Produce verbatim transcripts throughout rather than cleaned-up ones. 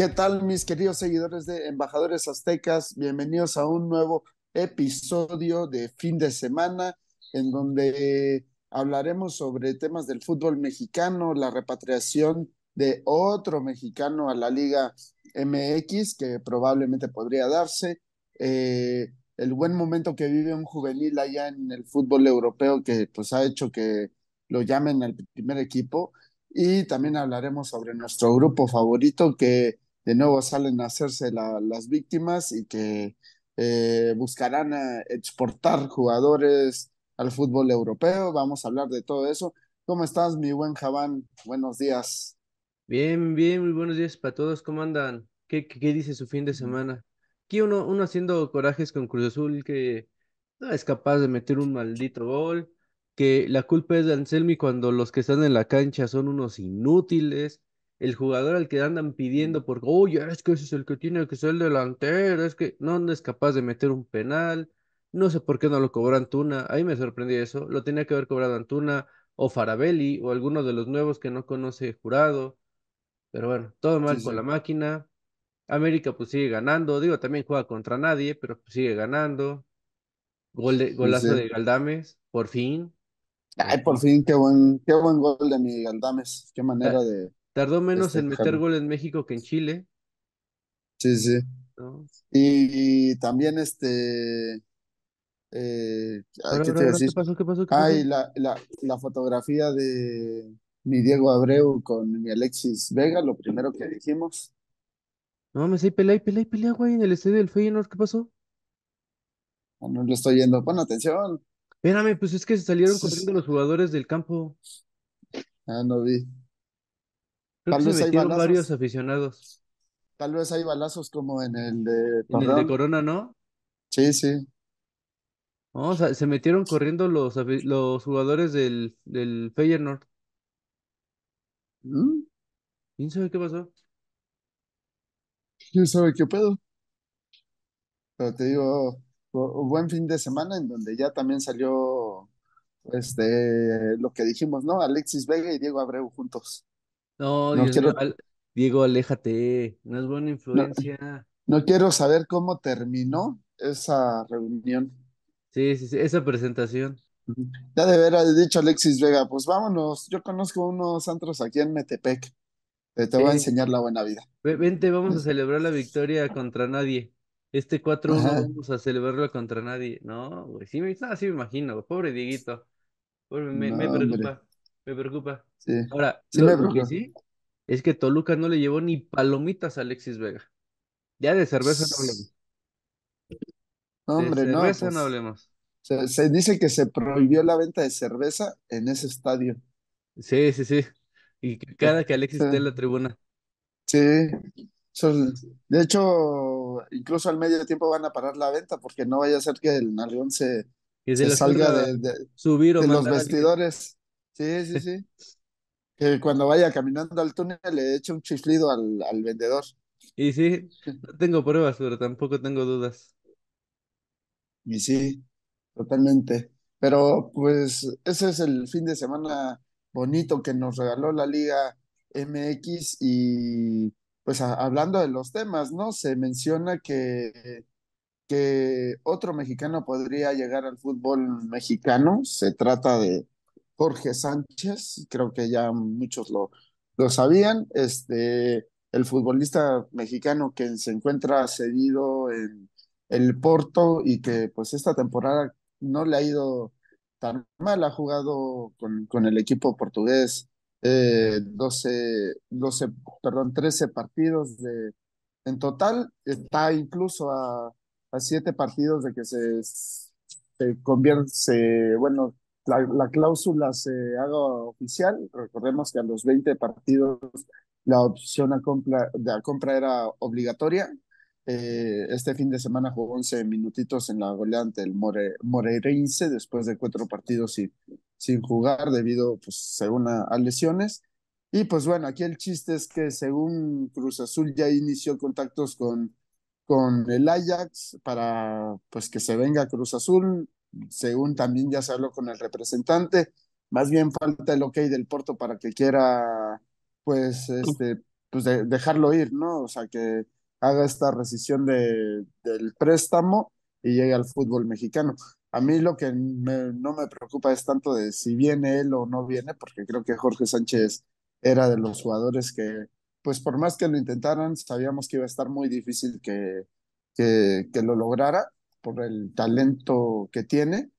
¿Qué tal, mis queridos seguidores de Embajadores Aztecas? Bienvenidos a un nuevo episodio de fin de semana, en donde hablaremos sobre temas del fútbol mexicano, la repatriación de otro mexicano a la Liga M X, que probablemente podría darse, eh, el buen momento que vive un juvenil allá en el fútbol europeo, que pues ha hecho que lo llamen al primer equipo, y también hablaremos sobre nuestro grupo favorito, que de nuevo salen a hacerse la, las víctimas y que eh, buscarán a exportar jugadores al fútbol europeo. Vamos a hablar de todo eso. ¿Cómo estás, mi buen Javán? Buenos días. Bien, bien, muy buenos días para todos. ¿Cómo andan? ¿Qué, qué, qué dice su fin de semana? Aquí uno, uno haciendo corajes con Cruz Azul, que no es capaz de meter un maldito gol, que la culpa es de Anselmi cuando los que están en la cancha son unos inútiles, el jugador al que andan pidiendo porque, oye, es que ese es el que tiene que ser el delantero, es que no, no es capaz de meter un penal, no sé por qué no lo cobró Antuna, ahí me sorprendió eso, lo tenía que haber cobrado Antuna, o Farabelli, o alguno de los nuevos que no conoce Jurado, pero bueno, todo mal sí, sí. Con la máquina, América pues sigue ganando, digo, también juega contra nadie, pero pues, sigue ganando, Gol de, golazo sí, sí. de Galdames, por fin. Ay, por fin, qué buen, qué buen gol de mi Galdames, qué manera de... Tardó menos en meter gol en México que en Chile. Sí, sí. ¿No? Y, y también este... Eh, ahora, ¿qué, ahora, te ahora, decir? ¿Qué pasó? ¿Qué pasó? ¿Qué Ay, pasó? La, la, la fotografía de mi Diego Abreu con mi Alexis Vega, lo primero que dijimos. No, me sé, pelea, pelea, pelea, güey, en el estadio del Feyenoord, ¿qué pasó? No, no le estoy yendo, pon atención. Espérame, pues es que se salieron corriendo los jugadores del campo. Ah, no vi. Creo Tal que vez se metieron hay balazos. Varios aficionados. Tal vez hay balazos como en el de Corona. En el de Corona, ¿no? Sí, sí. No, o sea, se metieron corriendo los, los jugadores del, del Feyenoord. ¿Mm? ¿Quién sabe qué pasó? ¿Quién sabe qué pedo? Pero te digo... Buen fin de semana en donde ya también salió este lo que dijimos, ¿no? Alexis Vega y Diego Abreu juntos. No, no Dios quiero... no, Diego, aléjate, no es buena influencia. No, no quiero saber cómo terminó esa reunión. Sí, sí, sí, esa presentación. Ya de veras, dicho Alexis Vega, pues vámonos, yo conozco unos antros aquí en Metepec, te, te sí. voy a enseñar la buena vida. Vente, vamos a celebrar la victoria contra nadie. Este cuatro uno vamos a celebrarlo contra nadie. No, güey, sí me, no, sí me imagino. Pobre Dieguito. Pobre, me, no, me preocupa. Hombre. Me preocupa. Sí. Ahora, sí lo me que sí es que Toluca no le llevó ni palomitas a Alexis Vega. Ya de cerveza no hablemos. Hombre, de cerveza no, pues, no hablemos. Se, se dice que se prohibió la venta de cerveza en ese estadio. Sí, sí, sí. Y cada que Alexis sí. esté en la tribuna. Sí. De hecho, incluso al medio tiempo van a parar la venta porque no vaya a ser que el Nalgón se, se, se salga de, de, subir o de los vestidores. Sí, sí, sí. Que cuando vaya caminando al túnel le eche un chiflido al, al vendedor. Y sí, no tengo pruebas, pero tampoco tengo dudas. Y sí, totalmente. Pero pues ese es el fin de semana bonito que nos regaló la Liga M X y... Pues a, hablando de los temas, ¿no? Se menciona que, que otro mexicano podría llegar al fútbol mexicano. Se trata de Jorge Sánchez, creo que ya muchos lo, lo sabían. Este, el futbolista mexicano que se encuentra cedido en el Porto y que pues esta temporada no le ha ido tan mal, ha jugado con, con el equipo portugués. Eh, doce, doce, perdón, trece partidos de, en total, está incluso a, a siete partidos de que se, se convierte, bueno, la, la cláusula se haga oficial. Recordemos que a los veinte partidos la opción a compra, de a compra era obligatoria. Eh, este fin de semana jugó once minutitos en la goleada ante el More, Moreirense después de cuatro partidos y sin jugar debido, pues, según a, a lesiones. Y, pues, bueno, aquí el chiste es que, según Cruz Azul, ya inició contactos con, con el Ajax para, pues, que se venga Cruz Azul. Según también ya se habló con el representante. Más bien falta el ok del Porto para que quiera, pues, este, pues de, dejarlo ir, ¿no? O sea, que haga esta rescisión de, del préstamo y llegue al fútbol mexicano. A mí lo que me, no me preocupa es tanto de si viene él o no viene, porque creo que Jorge Sánchez era de los jugadores que, pues por más que lo intentaran, sabíamos que iba a estar muy difícil que, que, que lo lograra por el talento que tiene,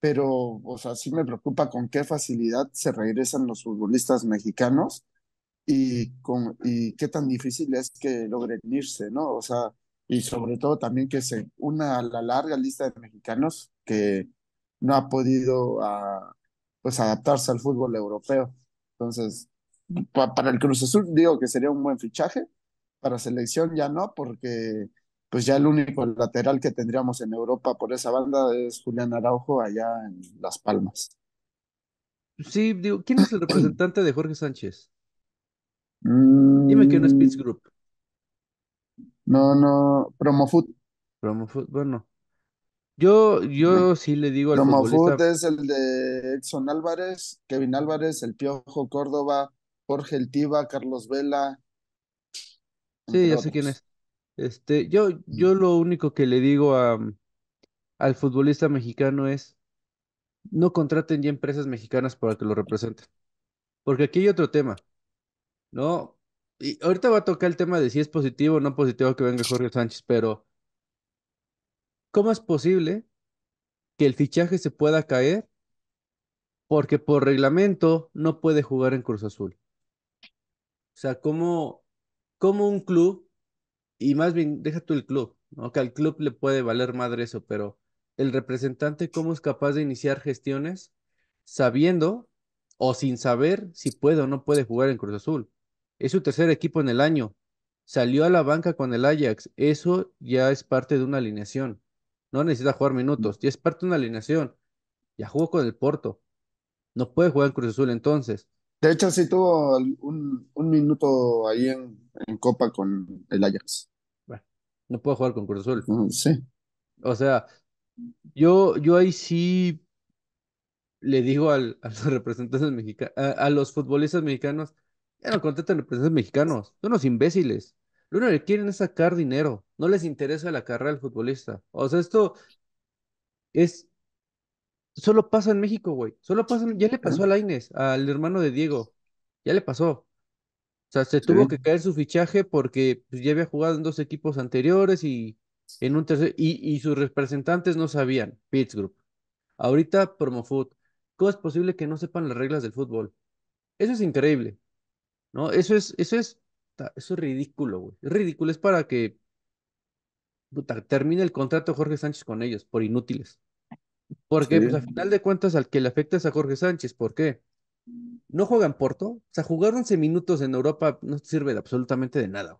pero, o sea, sí me preocupa con qué facilidad se regresan los futbolistas mexicanos y, con, y qué tan difícil es que logren irse, ¿no? O sea, y sobre todo también que se una a la larga lista de mexicanos que no ha podido a, pues adaptarse al fútbol europeo. Entonces, pa, para el Cruz Azul digo que sería un buen fichaje, para selección ya no, porque pues ya el único lateral que tendríamos en Europa por esa banda es Julián Araujo allá en Las Palmas. Sí, digo, ¿quién es el representante de Jorge Sánchez? Mm... Dime que no es Pitts Group. No, no, Promofoot. Promofoot, bueno. Yo, yo sí le digo al Promofoot futbolista... es el de Edson Álvarez, Kevin Álvarez, El Piojo Córdoba, Jorge El Tiva, Carlos Vela. Sí, ya sé quién es. Este, yo, yo lo único que le digo a, al futbolista mexicano es no contraten ya empresas mexicanas para que lo representen. Porque aquí hay otro tema, ¿no? Y ahorita va a tocar el tema de si es positivo o no positivo que venga Jorge Sánchez, pero ¿cómo es posible que el fichaje se pueda caer? Porque por reglamento no puede jugar en Cruz Azul. O sea, ¿cómo, cómo un club, y más bien deja tú el club, ¿no? Que al club le puede valer madre eso, pero el representante ¿cómo es capaz de iniciar gestiones sabiendo o sin saber si puede o no puede jugar en Cruz Azul? Es su tercer equipo en el año, salió a la banca con el Ajax, eso ya es parte de una alineación, no necesita jugar minutos, ya es parte de una alineación, ya jugó con el Porto, no puede jugar en Cruz Azul entonces. De hecho sí tuvo un, un minuto ahí en, en Copa con el Ajax. Bueno, no puede jugar con Cruz Azul. Mm, sí. O sea, yo, yo ahí sí le digo al, a los representantes mexicanos, a, a los futbolistas mexicanos, ya no contratan representantes mexicanos, son unos imbéciles. Lo único que quieren es sacar dinero, no les interesa la carrera del futbolista. O sea, esto es... Solo pasa en México, güey. Solo pasa en... Ya le pasó a Lainez, al hermano de Diego. Ya le pasó. O sea, se tuvo sí. que caer su fichaje porque pues, ya había jugado en dos equipos anteriores y en un tercer... Y, y sus representantes no sabían. Pitts Group. Ahorita Promofoot. ¿Cómo es posible que no sepan las reglas del fútbol? Eso es increíble. No, eso es, eso es, eso es ridículo, güey. Es ridículo, es para que puta, termine el contrato Jorge Sánchez con ellos, por inútiles. Porque, sí. pues, al final de cuentas, al que le afecta es a Jorge Sánchez, ¿por qué? No juega en Porto, o sea, jugar once minutos en Europa no sirve de absolutamente de nada,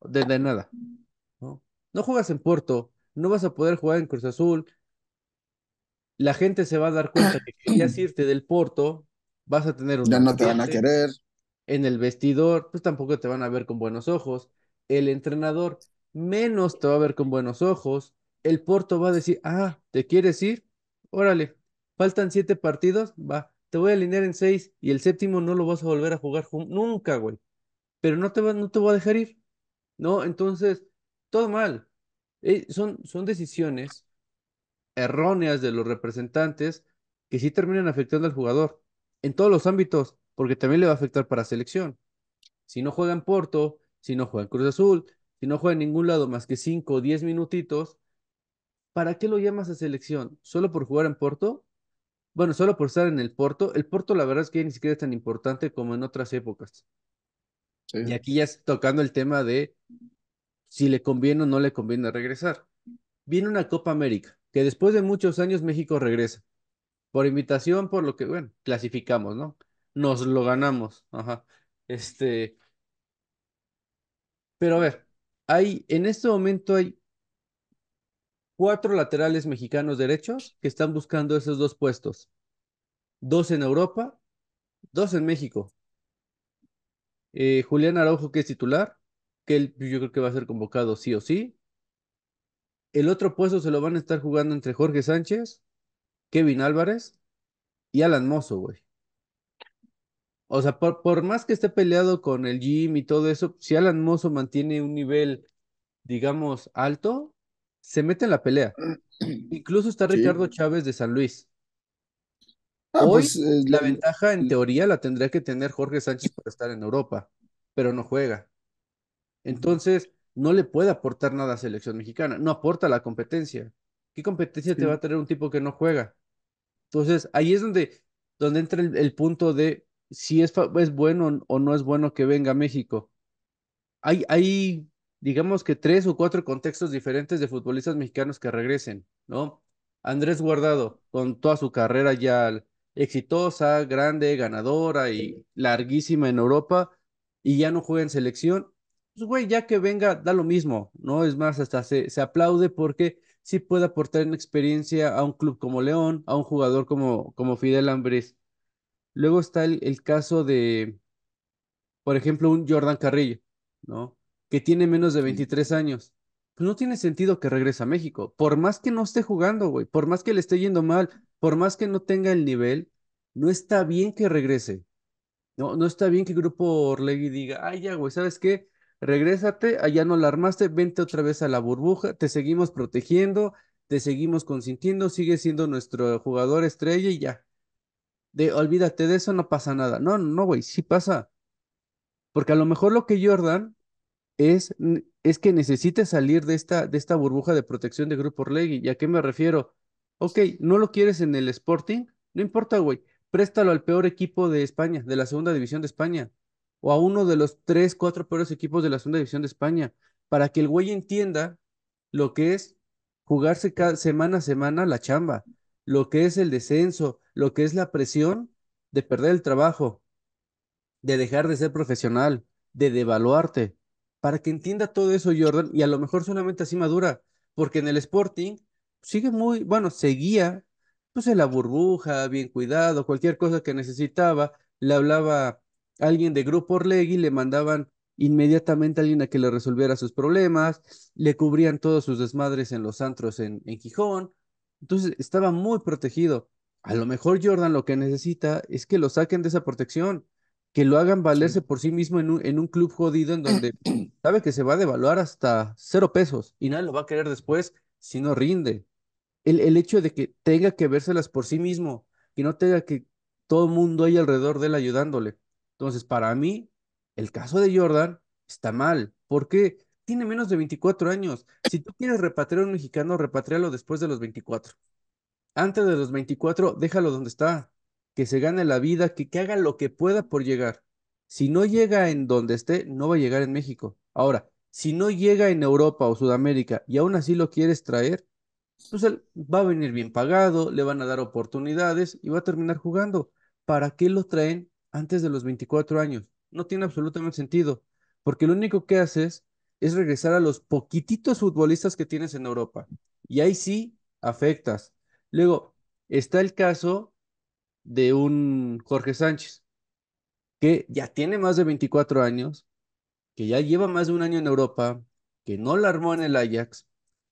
güey. De, de nada. ¿No? No juegas en Porto, no vas a poder jugar en Cruz Azul, la gente se va a dar cuenta que querías irte del Porto, vas a tener un... Ya no te van a querer. En el vestidor, pues tampoco te van a ver con buenos ojos. El entrenador menos te va a ver con buenos ojos. El Porto va a decir, ah, ¿te quieres ir? Órale, faltan siete partidos, va, te voy a alinear en seis y el séptimo no lo vas a volver a jugar nunca, güey. Pero no te va, no te voy a dejar ir. No, entonces, todo mal. Eh, son, son decisiones erróneas de los representantes que sí terminan afectando al jugador en todos los ámbitos. Porque también le va a afectar para selección. Si no juega en Porto, si no juega en Cruz Azul, si no juega en ningún lado más que cinco o diez minutitos, ¿para qué lo llamas a selección? ¿Solo por jugar en Porto? Bueno, solo por estar en el Porto. El Porto la verdad es que ni siquiera es tan importante como en otras épocas. Sí. Y aquí ya está tocando el tema de si le conviene o no le conviene regresar. Viene una Copa América, que después de muchos años México regresa. Por invitación, por lo que, bueno, clasificamos, ¿no? Nos lo ganamos, ajá, este, pero a ver, hay, en este momento hay cuatro laterales mexicanos derechos que están buscando esos dos puestos, dos en Europa, dos en México, eh, Julián Araujo que es titular, que él, yo creo que va a ser convocado sí o sí, el otro puesto se lo van a estar jugando entre Jorge Sánchez, Kevin Álvarez y Alan Mosso, güey. O sea, por, por más que esté peleado con el gym y todo eso, si Alan Mosso mantiene un nivel, digamos, alto, se mete en la pelea. Incluso está Ricardo sí. Chávez de San Luis. Ah, Hoy pues, eh, la ventaja en teoría la tendría que tener Jorge Sánchez para estar en Europa, pero no juega. Entonces, no le puede aportar nada a selección mexicana, no aporta la competencia. ¿Qué competencia sí. te va a tener un tipo que no juega? Entonces, ahí es donde, donde entra el, el punto de si es, es bueno o no es bueno que venga a México. Hay, hay, digamos que tres o cuatro contextos diferentes de futbolistas mexicanos que regresen, ¿no? Andrés Guardado, con toda su carrera ya exitosa, grande, ganadora y larguísima en Europa, y ya no juega en selección, pues güey, ya que venga, da lo mismo, ¿no? Es más, hasta se, se aplaude porque sí puede aportar una experiencia a un club como León, a un jugador como, como Fidel Ambriz. Luego está el, el caso de, por ejemplo, un Jordan Carrillo, ¿no? Que tiene menos de veintitrés años. Pues no tiene sentido que regrese a México, por más que no esté jugando, güey, por más que le esté yendo mal, por más que no tenga el nivel, no está bien que regrese, no, no está bien que el Grupo Orlegi diga, ay ya güey, ¿sabes qué? Regrésate, allá no la armaste, vente otra vez a la burbuja, te seguimos protegiendo, te seguimos consintiendo, sigue siendo nuestro jugador estrella y ya, de, olvídate de eso, no pasa nada, no, no güey, sí pasa, porque a lo mejor lo que Jordan es... es que necesita salir de esta, de esta burbuja de protección de Grupo Orlegi. ¿Y a qué me refiero? Ok, no lo quieres en el Sporting, no importa, güey, préstalo al peor equipo de España, de la segunda división de España, o a uno de los tres, cuatro peores equipos de la segunda división de España, para que el güey entienda lo que es jugarse cada semana a semana la chamba, lo que es el descenso, lo que es la presión de perder el trabajo, de dejar de ser profesional, de devaluarte, para que entienda todo eso Jordan, y a lo mejor solamente así madura, porque en el Sporting sigue muy, bueno, seguía pues en la burbuja, bien cuidado, cualquier cosa que necesitaba, le hablaba alguien de Grupo Orlegi, le mandaban inmediatamente a alguien a que le resolviera sus problemas, le cubrían todos sus desmadres en los antros en, en Gijón, entonces estaba muy protegido. A lo mejor Jordan lo que necesita es que lo saquen de esa protección, que lo hagan valerse por sí mismo en un, en un club jodido en donde sabe que se va a devaluar hasta cero pesos y nadie lo va a querer después si no rinde. El, el hecho de que tenga que vérselas por sí mismo y no tenga que todo el mundo ahí alrededor de él ayudándole. Entonces, para mí, el caso de Jordan está mal. ¿Por qué? Tiene menos de veinticuatro años. Si tú quieres repatriar a un mexicano, repatríalo después de los veinticuatro. Antes de los veinticuatro, déjalo donde está, que se gane la vida, que, que haga lo que pueda por llegar. Si no llega en donde esté, no va a llegar en México. Ahora, si no llega en Europa o Sudamérica y aún así lo quieres traer, pues él va a venir bien pagado, le van a dar oportunidades y va a terminar jugando. ¿Para qué lo traen antes de los veinticuatro años? No tiene absolutamente sentido, porque lo único que haces es regresar a los poquititos futbolistas que tienes en Europa. Y ahí sí afectas. Luego, está el caso de un Jorge Sánchez, que ya tiene más de veinticuatro años, que ya lleva más de un año en Europa, que no la armó en el Ajax,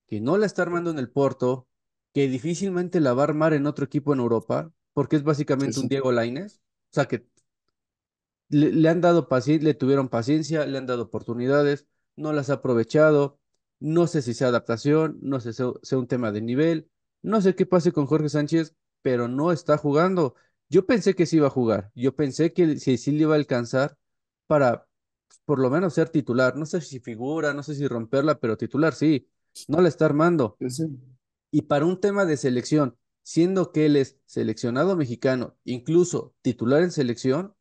que no la está armando en el Porto, que difícilmente la va a armar en otro equipo en Europa, porque es básicamente sí, sí. un Diego Lainez, o sea que le, le han dado paciencia, le tuvieron paciencia, le han dado oportunidades, no las ha aprovechado, no sé si sea adaptación, no sé si sea un tema de nivel, no sé qué pase con Jorge Sánchez, pero no está jugando. Yo pensé que sí iba a jugar, yo pensé que sí, sí le iba a alcanzar para por lo menos ser titular, no sé si figura, no sé si romperla, pero titular sí, no la está armando. Sí. Y para un tema de selección, siendo que él es seleccionado mexicano, incluso titular en selección,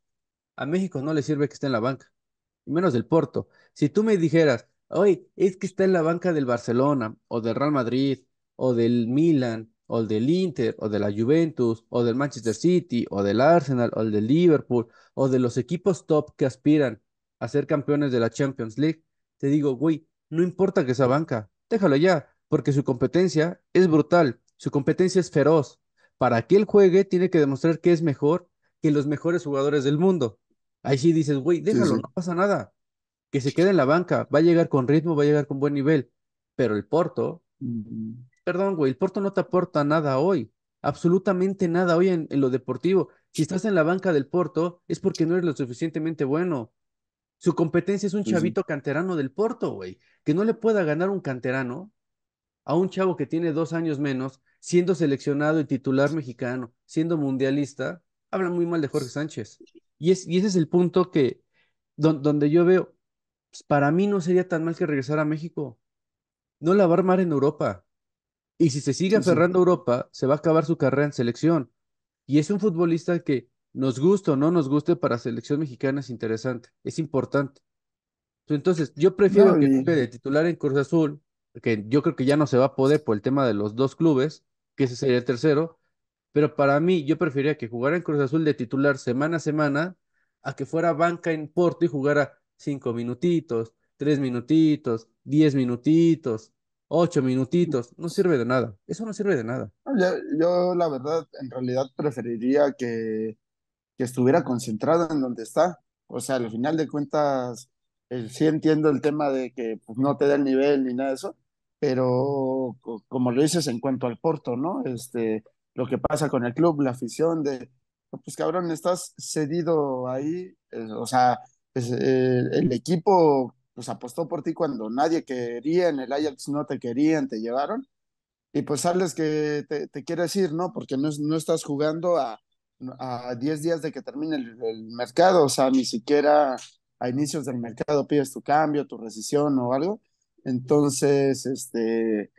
a México no le sirve que esté en la banca, menos del Porto. Si tú me dijeras, oye, es que está en la banca del Barcelona, o del Real Madrid, o del Milan, o el del Inter, o de la Juventus, o del Manchester City, o del Arsenal, o el del Liverpool, o de los equipos top que aspiran a ser campeones de la Champions League, te digo, güey, no importa que sea banca, déjalo ya, porque su competencia es brutal, su competencia es feroz. Para que él juegue, tiene que demostrar que es mejor que los mejores jugadores del mundo. Ahí sí dices, güey, déjalo, sí, sí. no pasa nada, que se quede en la banca, va a llegar con ritmo, va a llegar con buen nivel, pero el Porto... Mm-hmm. Perdón, güey, el Porto no te aporta nada hoy. absolutamente nada hoy en, en lo deportivo. Si estás en la banca del Porto, es porque no eres lo suficientemente bueno. Su competencia es un chavito canterano del Porto, güey. Que no le pueda ganar un canterano a un chavo que tiene dos años menos, siendo seleccionado y titular mexicano, siendo mundialista, habla muy mal de Jorge Sánchez. Y, es, y ese es el punto que, don, donde yo veo, pues para mí no sería tan mal que regresar a México. No la va a armar en Europa. Y si se sigue aferrando a Europa, se va a acabar su carrera en selección. Y es un futbolista que, nos guste o no nos guste, para selección mexicana es interesante, es importante. Entonces, yo prefiero no, que juegue de titular en Cruz Azul, que yo creo que ya no se va a poder por el tema de los dos clubes, que ese sería el tercero, pero para mí, yo preferiría que jugara en Cruz Azul de titular semana a semana, a que fuera banca en Porto y jugara cinco minutitos, tres minutitos, diez minutitos, ocho minutitos, no sirve de nada, eso no sirve de nada. Yo, yo la verdad, en realidad preferiría que, que estuviera concentrado en donde está, o sea, al final de cuentas, eh, sí entiendo el tema de que pues, no te da el nivel ni nada de eso, pero co como lo dices en cuanto al Porto, ¿no? Este, lo que pasa con el club, la afición de, pues cabrón, estás cedido ahí, eh, o sea, pues, eh, el equipo pues apostó por ti cuando nadie quería, en el Ajax no te querían, te llevaron, y pues sales que te, te quieres ir, ¿no? Porque no, no estás jugando a, a diez días de que termine el, el mercado, o sea, ni siquiera a inicios del mercado pides tu cambio, tu rescisión o algo, entonces, este,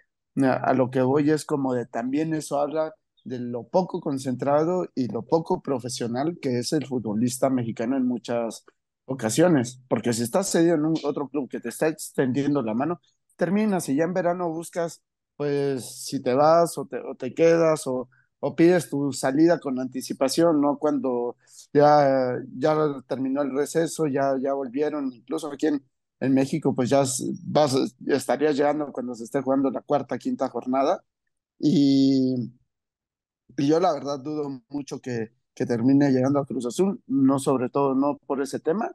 a lo que voy es como de también eso habla de lo poco concentrado y lo poco profesional que es el futbolista mexicano en muchas ocasiones, porque si estás cedido en un otro club que te está extendiendo la mano, terminas y ya en verano buscas, pues, si te vas o te, o te quedas o, o pides tu salida con anticipación, ¿no? Cuando ya, ya terminó el receso, ya, ya volvieron, incluso aquí en, en México, pues ya vas, estarías llegando cuando se esté jugando la cuarta, quinta jornada, y, y yo la verdad dudo mucho que que termine llegando a Cruz Azul, no sobre todo no por ese tema,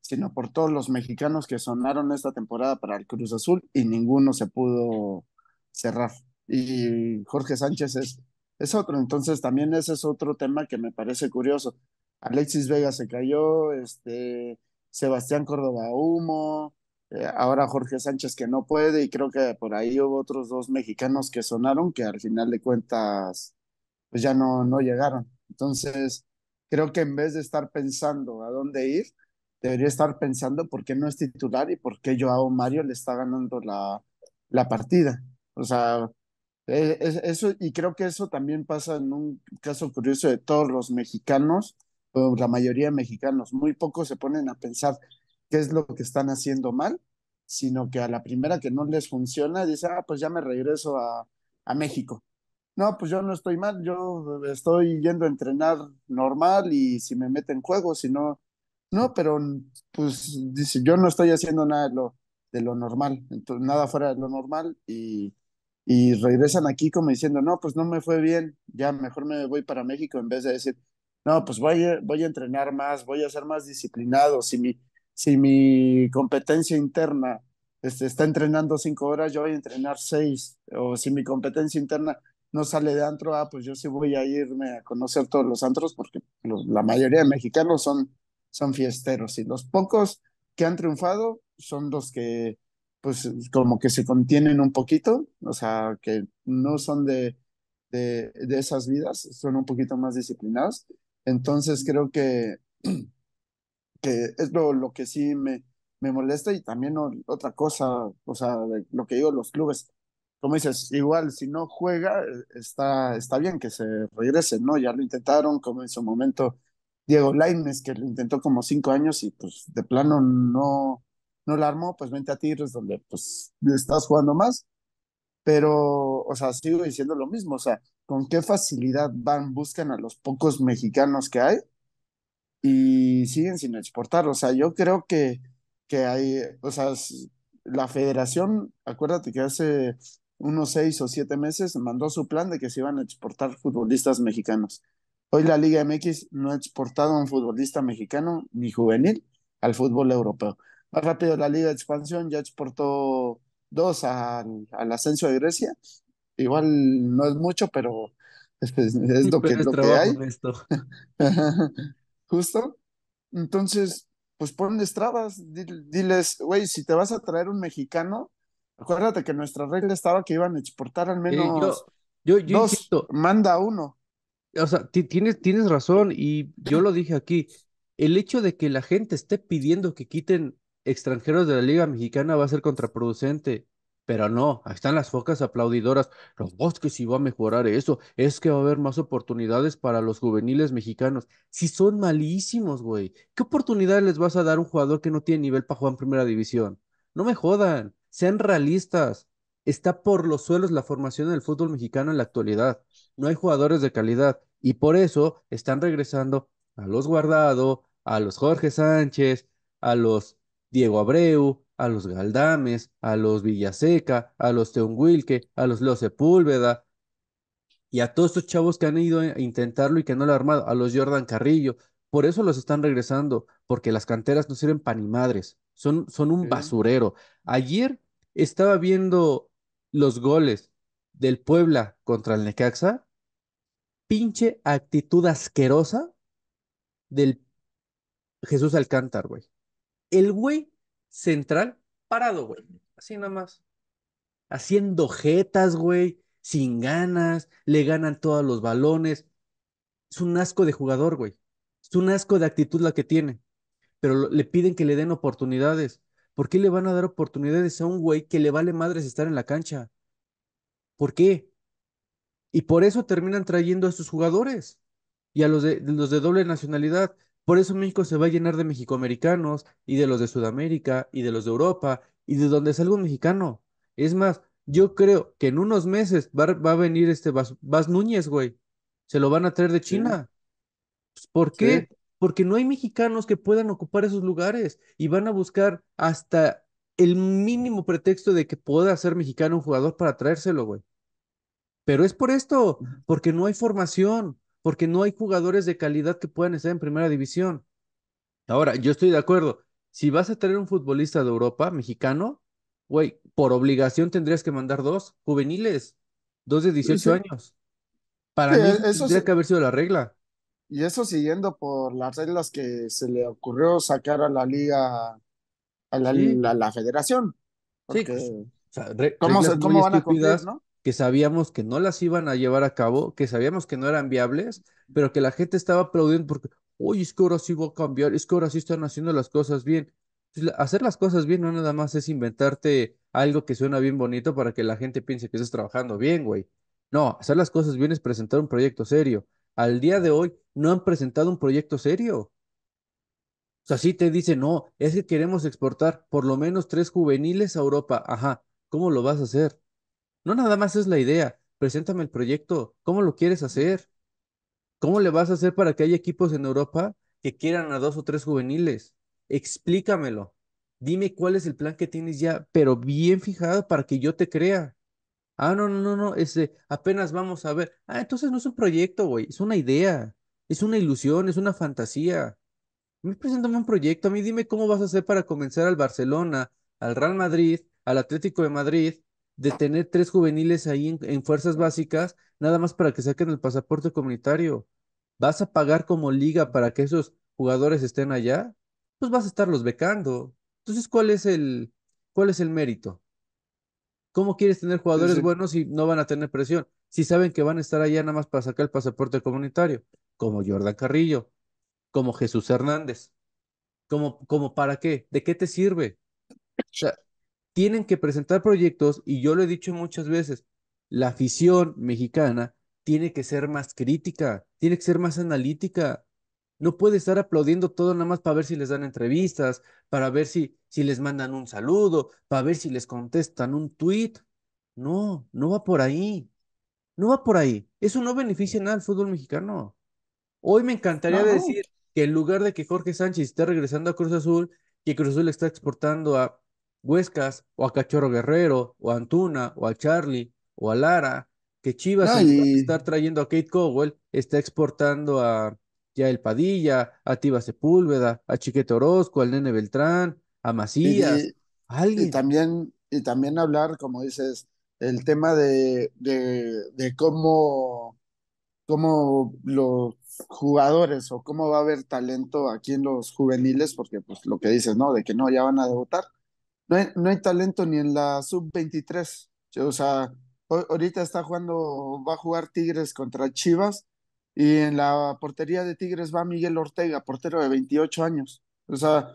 sino por todos los mexicanos que sonaron esta temporada para el Cruz Azul y ninguno se pudo cerrar. Y Jorge Sánchez es, es otro, entonces también ese es otro tema que me parece curioso. Alexis Vega se cayó, este, Sebastián Córdoba humo, eh, ahora Jorge Sánchez que no puede, y creo que por ahí hubo otros dos mexicanos que sonaron que al final de cuentas pues ya no, no llegaron. Entonces, creo que en vez de estar pensando a dónde ir, debería estar pensando por qué no es titular y por qué Joao Mario le está ganando la, la partida. O sea, es, eso, y creo que eso también pasa en un caso curioso de todos los mexicanos, o la mayoría de mexicanos. Muy pocos se ponen a pensar qué es lo que están haciendo mal, sino que a la primera que no les funciona, dice, ah, pues ya me regreso a, a México. No, pues yo no estoy mal, yo estoy yendo a entrenar normal y si me meten juego, si no, no, pero pues dice, yo no estoy haciendo nada de lo, de lo normal, entonces, nada fuera de lo normal y, y regresan aquí como diciendo, no, pues no me fue bien, ya mejor me voy para México en vez de decir, no, pues voy a, voy a entrenar más, voy a ser más disciplinado, si mi, si mi competencia interna este, está entrenando cinco horas, yo voy a entrenar seis, o si mi competencia interna no sale de antro, ah, pues yo sí voy a irme a conocer todos los antros, porque los, la mayoría de mexicanos son, son fiesteros, y los pocos que han triunfado son los que, pues, como que se contienen un poquito, o sea, que no son de, de, de esas vidas, son un poquito más disciplinados, entonces creo que, que es lo, lo que sí me, me molesta, y también o, otra cosa, o sea, de, lo que digo, los clubes, como dices, igual si no juega, está, está bien que se regrese, ¿no? Ya lo intentaron, como en su momento Diego Lainez, que lo intentó como cinco años y pues de plano no, no la armó, pues vente a Tigres donde pues estás jugando más. Pero, o sea, sigo diciendo lo mismo, o sea, con qué facilidad van, buscan a los pocos mexicanos que hay y siguen sin exportar. O sea, yo creo que, que hay, o sea, la federación, acuérdate que hace unos seis o siete meses mandó su plan de que se iban a exportar futbolistas mexicanos. Hoy la Liga M X no ha exportado a un futbolista mexicano ni juvenil al fútbol europeo. Más rápido la Liga de Expansión ya exportó dos al, al ascenso de Grecia. Igual no es mucho, pero Es, es lo que, Pero es lo que trabajo hay. honesto. Justo. Entonces, pues ponles trabas, dil- diles, güey, si te vas a traer un mexicano, acuérdate que nuestra regla estaba que iban a exportar al Eh, menos yo, yo, yo dos, insisto, manda uno. o sea, ti- tienes, tienes razón, y yo lo dije aquí, el hecho de que la gente esté pidiendo que quiten extranjeros de la Liga Mexicana va a ser contraproducente, pero no, ahí están las focas aplaudidoras, los "oh, que si va a mejorar eso, es que va a haber más oportunidades para los juveniles mexicanos", si son malísimos, güey, ¿qué oportunidad les vas a dar a un jugador que no tiene nivel para jugar en primera división? No me jodan, sean realistas, está por los suelos la formación del fútbol mexicano en la actualidad, no hay jugadores de calidad y por eso están regresando a los Guardado, a los Jorge Sánchez, a los Diego Abreu, a los Galdames, a los Villaseca, a los Teunguilque, a los Leo Sepúlveda y a todos estos chavos que han ido a intentarlo y que no lo han armado, a los Jordan Carrillo. Por eso los están regresando, porque las canteras no sirven para ni madres, son, son un Sí. basurero. Ayer estaba viendo los goles del Puebla contra el Necaxa, pinche actitud asquerosa del Jesús Alcántar, güey. El güey central parado, güey, así nada más, haciendo jetas, güey, sin ganas, le ganan todos los balones. Es un asco de jugador, güey. Es un asco de actitud la que tiene, pero lo- le piden que le den oportunidades. ¿Por qué le van a dar oportunidades a un güey que le vale madres estar en la cancha? ¿Por qué? Y por eso terminan trayendo a estos jugadores y a los de, de los de doble nacionalidad. Por eso México se va a llenar de mexicoamericanos y de los de Sudamérica y de los de Europa y de donde salga un mexicano. Es más, yo creo que en unos meses va, a- va a venir este Bas, Bas Núñez, güey. Se lo van a traer de Sí, China. ¿Por sí, qué? Porque no hay mexicanos que puedan ocupar esos lugares y van a buscar hasta el mínimo pretexto de que pueda ser mexicano un jugador para traérselo, güey. Pero es por esto, porque no hay formación, porque no hay jugadores de calidad que puedan estar en primera división. Ahora, yo estoy de acuerdo. Si vas a traer un futbolista de Europa, mexicano, güey, por obligación tendrías que mandar dos juveniles, dos de sí, dieciocho sí. años. Sí, Para mí eso eso sí. tendría que haber sido la regla. Y eso siguiendo por las reglas que se le ocurrió sacar a la liga, a la, Sí, a la federación, sí, porque pues, o sea, re- ¿cómo, reglas se- muy cómo van a cumplir, estúpidas no? que sabíamos que no las iban a llevar a cabo, que sabíamos que no eran viables, pero que la gente estaba aplaudiendo porque, oye, es que ahora sí va a cambiar, es que ahora sí están haciendo las cosas bien. Pues, la- hacer las cosas bien no nada más es inventarte algo que suena bien bonito para que la gente piense que estás trabajando bien, güey. No, hacer las cosas bien es presentar un proyecto serio. Al día de hoy no han presentado un proyecto serio. O sea, sí te dicen, no, es que queremos exportar por lo menos tres juveniles a Europa. Ajá, ¿cómo lo vas a hacer? No, nada más es la idea. Preséntame el proyecto. ¿Cómo lo quieres hacer? ¿Cómo le vas a hacer para que haya equipos en Europa que quieran a dos o tres juveniles? Explícamelo. Dime cuál es el plan que tienes ya, pero bien fijado para que yo te crea. Ah, no, no, no, no, este, apenas vamos a ver. Ah, entonces no es un proyecto, güey, es una idea, es una ilusión, es una fantasía. A mí preséntame un proyecto, a mí dime cómo vas a hacer para convencer al Barcelona, al Real Madrid, al Atlético de Madrid, de tener tres juveniles ahí en, en fuerzas básicas, nada más para que saquen el pasaporte comunitario. ¿Vas a pagar como liga para que esos jugadores estén allá? Pues vas a estarlos becando. Entonces, ¿cuál es el, cuál es el mérito? ¿Cómo quieres tener Sí, jugadores sí. buenos si no van a tener presión? Si saben que van a estar allá nada más para sacar el pasaporte comunitario, como Jordan Carrillo, como Jesús Hernández. ¿Como, como para qué? ¿De qué te sirve? O sea, tienen que presentar proyectos y yo lo he dicho muchas veces, la afición mexicana tiene que ser más crítica, tiene que ser más analítica. No puede estar aplaudiendo todo nada más para ver si les dan entrevistas, para ver si, si les mandan un saludo, para ver si les contestan un tuit. No, no va por ahí, no va por ahí. Eso no beneficia nada al fútbol mexicano. Hoy me encantaría No, no. decir que en lugar de que Jorge Sánchez esté regresando a Cruz Azul, que Cruz Azul está exportando a Huescas o a Cachorro Guerrero o a Antuna o a Charlie o a Lara, que Chivas No, en lugar de y estar trayendo a Kate Cowell está exportando a el Padilla, a Tiba Sepúlveda, a Chiquete Orozco, al Nene Beltrán, a Y, Macías, y- a y alguien. también, y también hablar, como dices, el tema de, de, de cómo, cómo los jugadores o cómo va a haber talento aquí en los juveniles, porque pues lo que dices, ¿no? De que no, ya van a debutar. No hay, no hay talento ni en la sub veintitrés. O sea, ahorita está jugando, va a jugar Tigres contra Chivas y en la portería de Tigres va Miguel Ortega, portero de veintiocho años. O sea,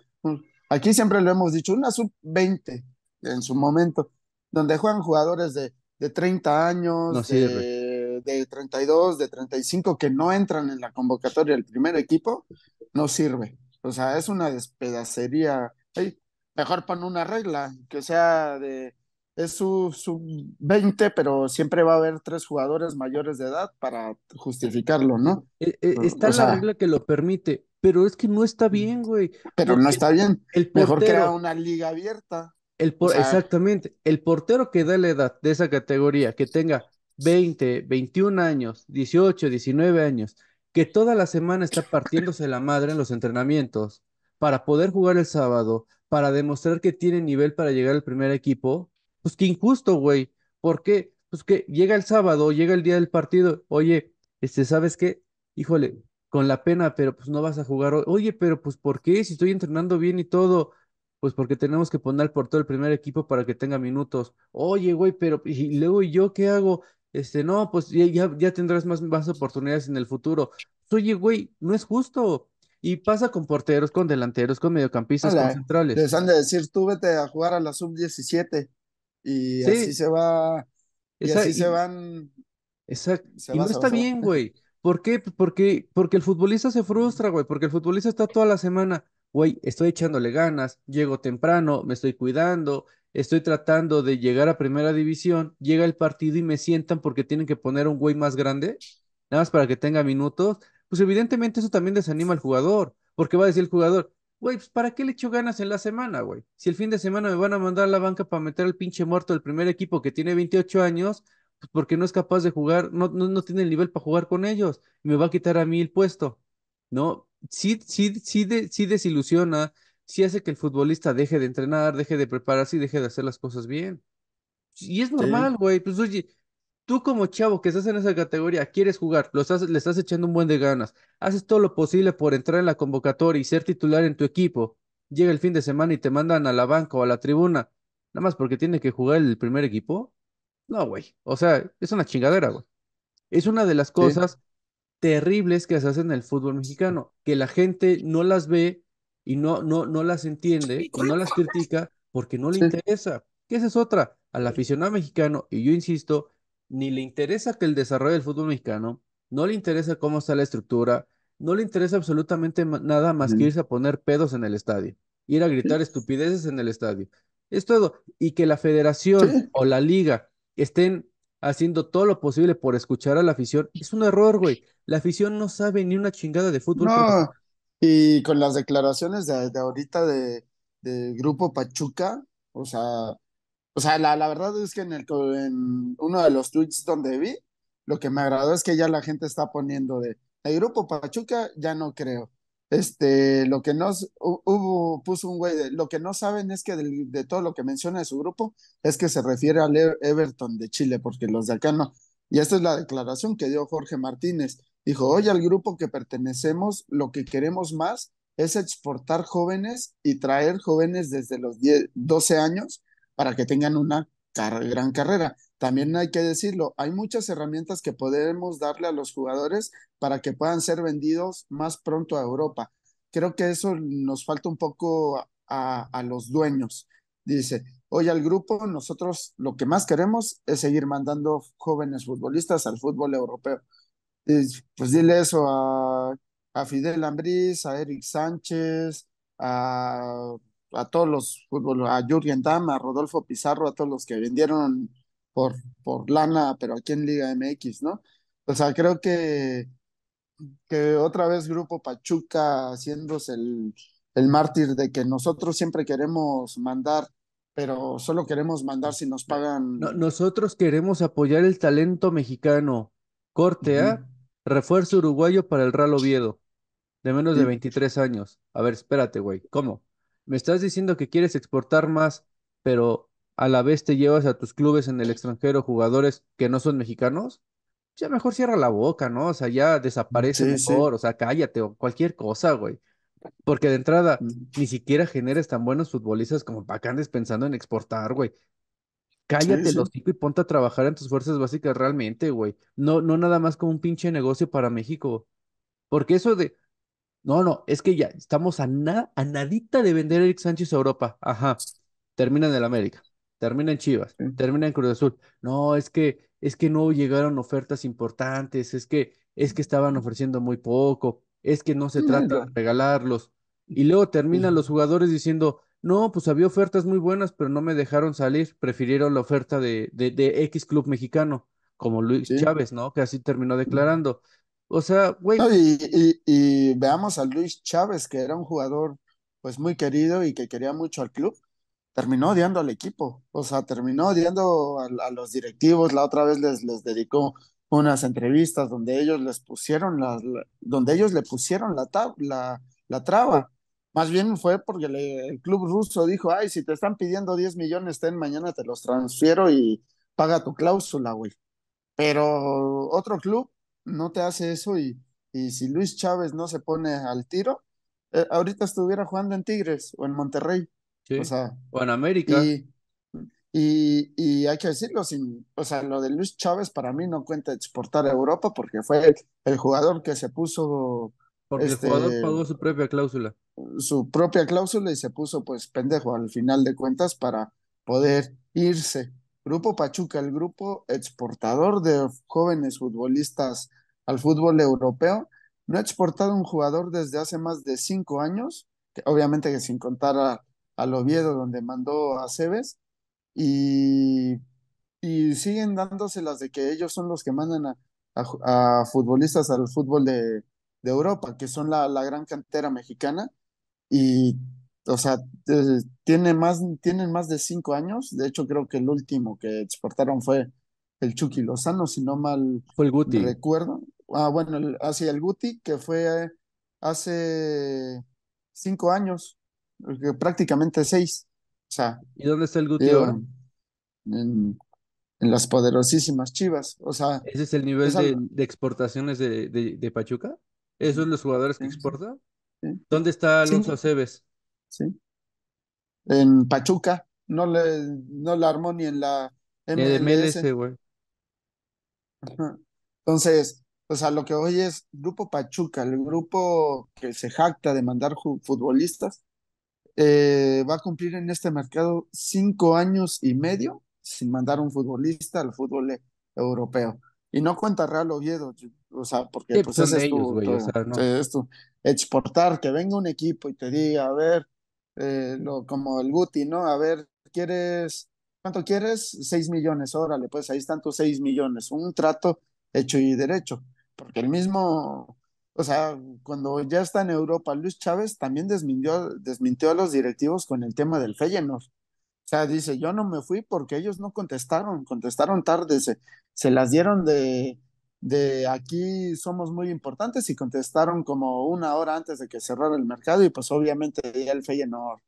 aquí siempre lo hemos dicho, una sub veinte en su momento, donde juegan jugadores de, de treinta años, no, sí, de, de treinta y dos, de treinta y cinco, que no entran en la convocatoria del primer equipo, no sirve. O sea, es una despedacería. Ay, mejor pon una regla, que sea de, es su, su veinte, pero siempre va a haber tres jugadores mayores de edad para justificarlo, ¿no? Eh, eh, está o la sea, regla que lo permite, pero es que no está bien, güey. Pero no está bien. El portero, mejor crea una liga abierta. El por, o sea, exactamente, el portero que da la edad de esa categoría, que tenga veinte, veintiún años, dieciocho, diecinueve años, que toda la semana está partiéndose la madre en los entrenamientos para poder jugar el sábado, para demostrar que tiene nivel para llegar al primer equipo, pues qué injusto, güey. ¿Por qué? Pues que llega el sábado, llega el día del partido, oye, este, ¿sabes qué? Híjole, con la pena, pero pues no vas a jugar hoy. Oye, pero pues ¿por qué? Si estoy entrenando bien y todo. Pues porque tenemos que poner al portero del primer equipo para que tenga minutos. Oye, güey, pero ¿y luego yo qué hago? Este, no, pues ya, ya tendrás más, más oportunidades en el futuro. Oye, güey, no es justo. Y pasa con porteros, con delanteros, con mediocampistas, Hola, con centrales. Les han de decir, tú vete a jugar a la sub diecisiete. Y sí. así se va. Y Esa, así y, se van. Exacto. Se y va, no está bien, güey. ¿Por qué? Porque, porque el futbolista se frustra, güey. Porque el futbolista está toda la semana. Güey, estoy echándole ganas, llego temprano, me estoy cuidando, estoy tratando de llegar a primera división, llega el partido y me sientan porque tienen que poner un güey más grande, nada más para que tenga minutos. Pues evidentemente eso también desanima al jugador, porque va a decir el jugador, güey, pues ¿para qué le echo ganas en la semana, güey? Si el fin de semana me van a mandar a la banca para meter al pinche muerto del primer equipo que tiene veintiocho años, pues porque no es capaz de jugar, no, no, no tiene el nivel para jugar con ellos, y me va a quitar a mí el puesto, ¿no? Sí, sí, sí, de, sí desilusiona, sí hace que el futbolista deje de entrenar, deje de prepararse y deje de hacer las cosas bien. Y es normal, güey. Sí. Pues oye, tú como chavo que estás en esa categoría, quieres jugar, lo estás, le estás echando un buen de ganas, haces todo lo posible por entrar en la convocatoria y ser titular en tu equipo, llega el fin de semana y te mandan a la banca o a la tribuna, nada más porque tiene que jugar el primer equipo. No, güey. O sea, es una chingadera, güey. Es una de las cosas... Sí. terribles que se hacen en el fútbol mexicano, que la gente no las ve y no, no, no las entiende y no las critica porque no le sí. interesa. ¿Qué esa es otra? Al aficionado mexicano, y yo insisto, ni le interesa que el desarrollo del fútbol mexicano, no le interesa cómo está la estructura, no le interesa absolutamente nada más sí. que irse a poner pedos en el estadio, ir a gritar sí. estupideces en el estadio. Es todo. Y que la federación sí. o la liga estén haciendo todo lo posible por escuchar a la afición, es un error, güey. La afición no sabe ni una chingada de fútbol. No, y con las declaraciones de, de ahorita de, de Grupo Pachuca, o sea, o sea la, la verdad es que en, el, en uno de los tweets donde vi, lo que me agradó es que ya la gente está poniendo de, el Grupo Pachuca ya no creo. Este, lo que no, hubo, puso un güey, de, lo que no saben es que de, de todo lo que menciona de su grupo, es que se refiere al Everton de Chile, porque los de acá no, y esta es la declaración que dio Jorge Martínez, dijo, oye, al grupo que pertenecemos, lo que queremos más es exportar jóvenes y traer jóvenes desde los diez, doce años, para que tengan una car- gran carrera. También hay que decirlo, hay muchas herramientas que podemos darle a los jugadores para que puedan ser vendidos más pronto a Europa. Creo que eso nos falta un poco a, a los dueños. Dice, oye, al grupo, nosotros lo que más queremos es seguir mandando jóvenes futbolistas al fútbol europeo. Y pues dile eso a, a Fidel Ambriz, a Eric Sánchez, a, a todos los futbolistas, a Jürgen Damm, a Rodolfo Pizarro, a todos los que vendieron... Por, por lana, pero aquí en Liga M X, ¿no? O sea, creo que, que otra vez Grupo Pachuca haciéndose el, el mártir de que nosotros siempre queremos mandar, pero solo queremos mandar si nos pagan. No, nosotros queremos apoyar el talento mexicano. Corte A, ¿eh? Uh-huh. Refuerzo uruguayo para el Real Oviedo, de menos sí. de veintitrés años. A ver, espérate, güey, ¿cómo? Me estás diciendo que quieres exportar más, pero... a la vez te llevas a tus clubes en el extranjero jugadores que no son mexicanos, ya mejor cierra la boca, ¿no? O sea, ya desaparece sí, mejor, sí. O sea, cállate o cualquier cosa, güey. Porque de entrada, ni siquiera generas tan buenos futbolistas como para que andes pensando en exportar, güey. Cállate sí, sí. el hocico y ponte a trabajar en tus fuerzas básicas realmente, güey. No, no nada más como un pinche negocio para México. Porque eso de... No, no, es que ya estamos a nada, a nadita de vender a Eric Sánchez a Europa. Ajá, termina en el América, termina en Chivas, sí. termina en Cruz Azul. No, es que, es que no llegaron ofertas importantes, es que, es que estaban ofreciendo muy poco, es que no se trata no, no. de regalarlos. Y luego terminan sí. los jugadores diciendo, no, pues había ofertas muy buenas, pero no me dejaron salir, prefirieron la oferta de, de, de X club mexicano, como Luis sí. Chávez, ¿no? Que así terminó declarando. O sea, güey. No, y, y, y veamos a Luis Chávez, que era un jugador pues muy querido y que quería mucho al club, terminó odiando al equipo, o sea, terminó odiando a, a los directivos. La otra vez les, les dedicó unas entrevistas donde ellos les pusieron la, la donde ellos le pusieron la, tab, la, la traba. Más bien fue porque le, el club ruso dijo, ay, si te están pidiendo diez millones, ten, mañana te los transfiero y paga tu cláusula, güey. Pero otro club no te hace eso, y, y si Luis Chávez no se pone al tiro, eh, ahorita estuviera jugando en Tigres o en Monterrey, sí. o sea, o en América. Y, y, y hay que decirlo, sin, o sea, lo de Luis Chávez para mí no cuenta exportar a Europa, porque fue el, el jugador que se puso, porque este, el jugador pagó su propia cláusula, su propia cláusula y se puso pues pendejo al final de cuentas para poder irse. Grupo Pachuca, el grupo exportador de jóvenes futbolistas al fútbol europeo, no ha exportado un jugador desde hace más de cinco años, que obviamente que sin contar a, al Oviedo, donde mandó a Cebes, y, y siguen dándose las de que ellos son los que mandan a, a, a futbolistas al fútbol de, de Europa, que son la, la gran cantera mexicana, y o sea, tiene más, tienen más de cinco años. De hecho, creo que el último que exportaron fue el Chucky Lozano, si no mal fue el Guti. recuerdo. Ah, bueno, el, así el Guti, que fue hace cinco años, prácticamente seis. O sea, ¿y dónde está el Guti digo, ahora? En, en las poderosísimas Chivas. O sea, ¿ese es el nivel es de, algo... de exportaciones de, de, de Pachuca? ¿Esos son los jugadores que sí, exporta? Sí. ¿Dónde está Alonso sí. Cebes? Sí. En Pachuca no le no la armó ni en la M L S, güey. Entonces, o sea, lo que hoy es Grupo Pachuca, el grupo que se jacta de mandar futbolistas, eh, va a cumplir en este mercado cinco años y medio sin mandar un futbolista al fútbol europeo. Y no cuenta Real Oviedo, o sea, porque sí, pues es esto, o sea, ¿no? es exportar, que venga un equipo y te diga, a ver, eh, lo, como el Guti, ¿no? A ver, ¿quieres, cuánto quieres? seis millones, órale, pues ahí están tus seis millones, un trato hecho y derecho, porque el mismo, o sea, cuando ya está en Europa, Luis Chávez también desmintió, desmintió a los directivos con el tema del Feyenoord. O sea, dice, yo no me fui porque ellos no contestaron, contestaron tarde, se, se las dieron de, de aquí somos muy importantes y contestaron como una hora antes de que cerrara el mercado, y pues obviamente ya el Feyenoord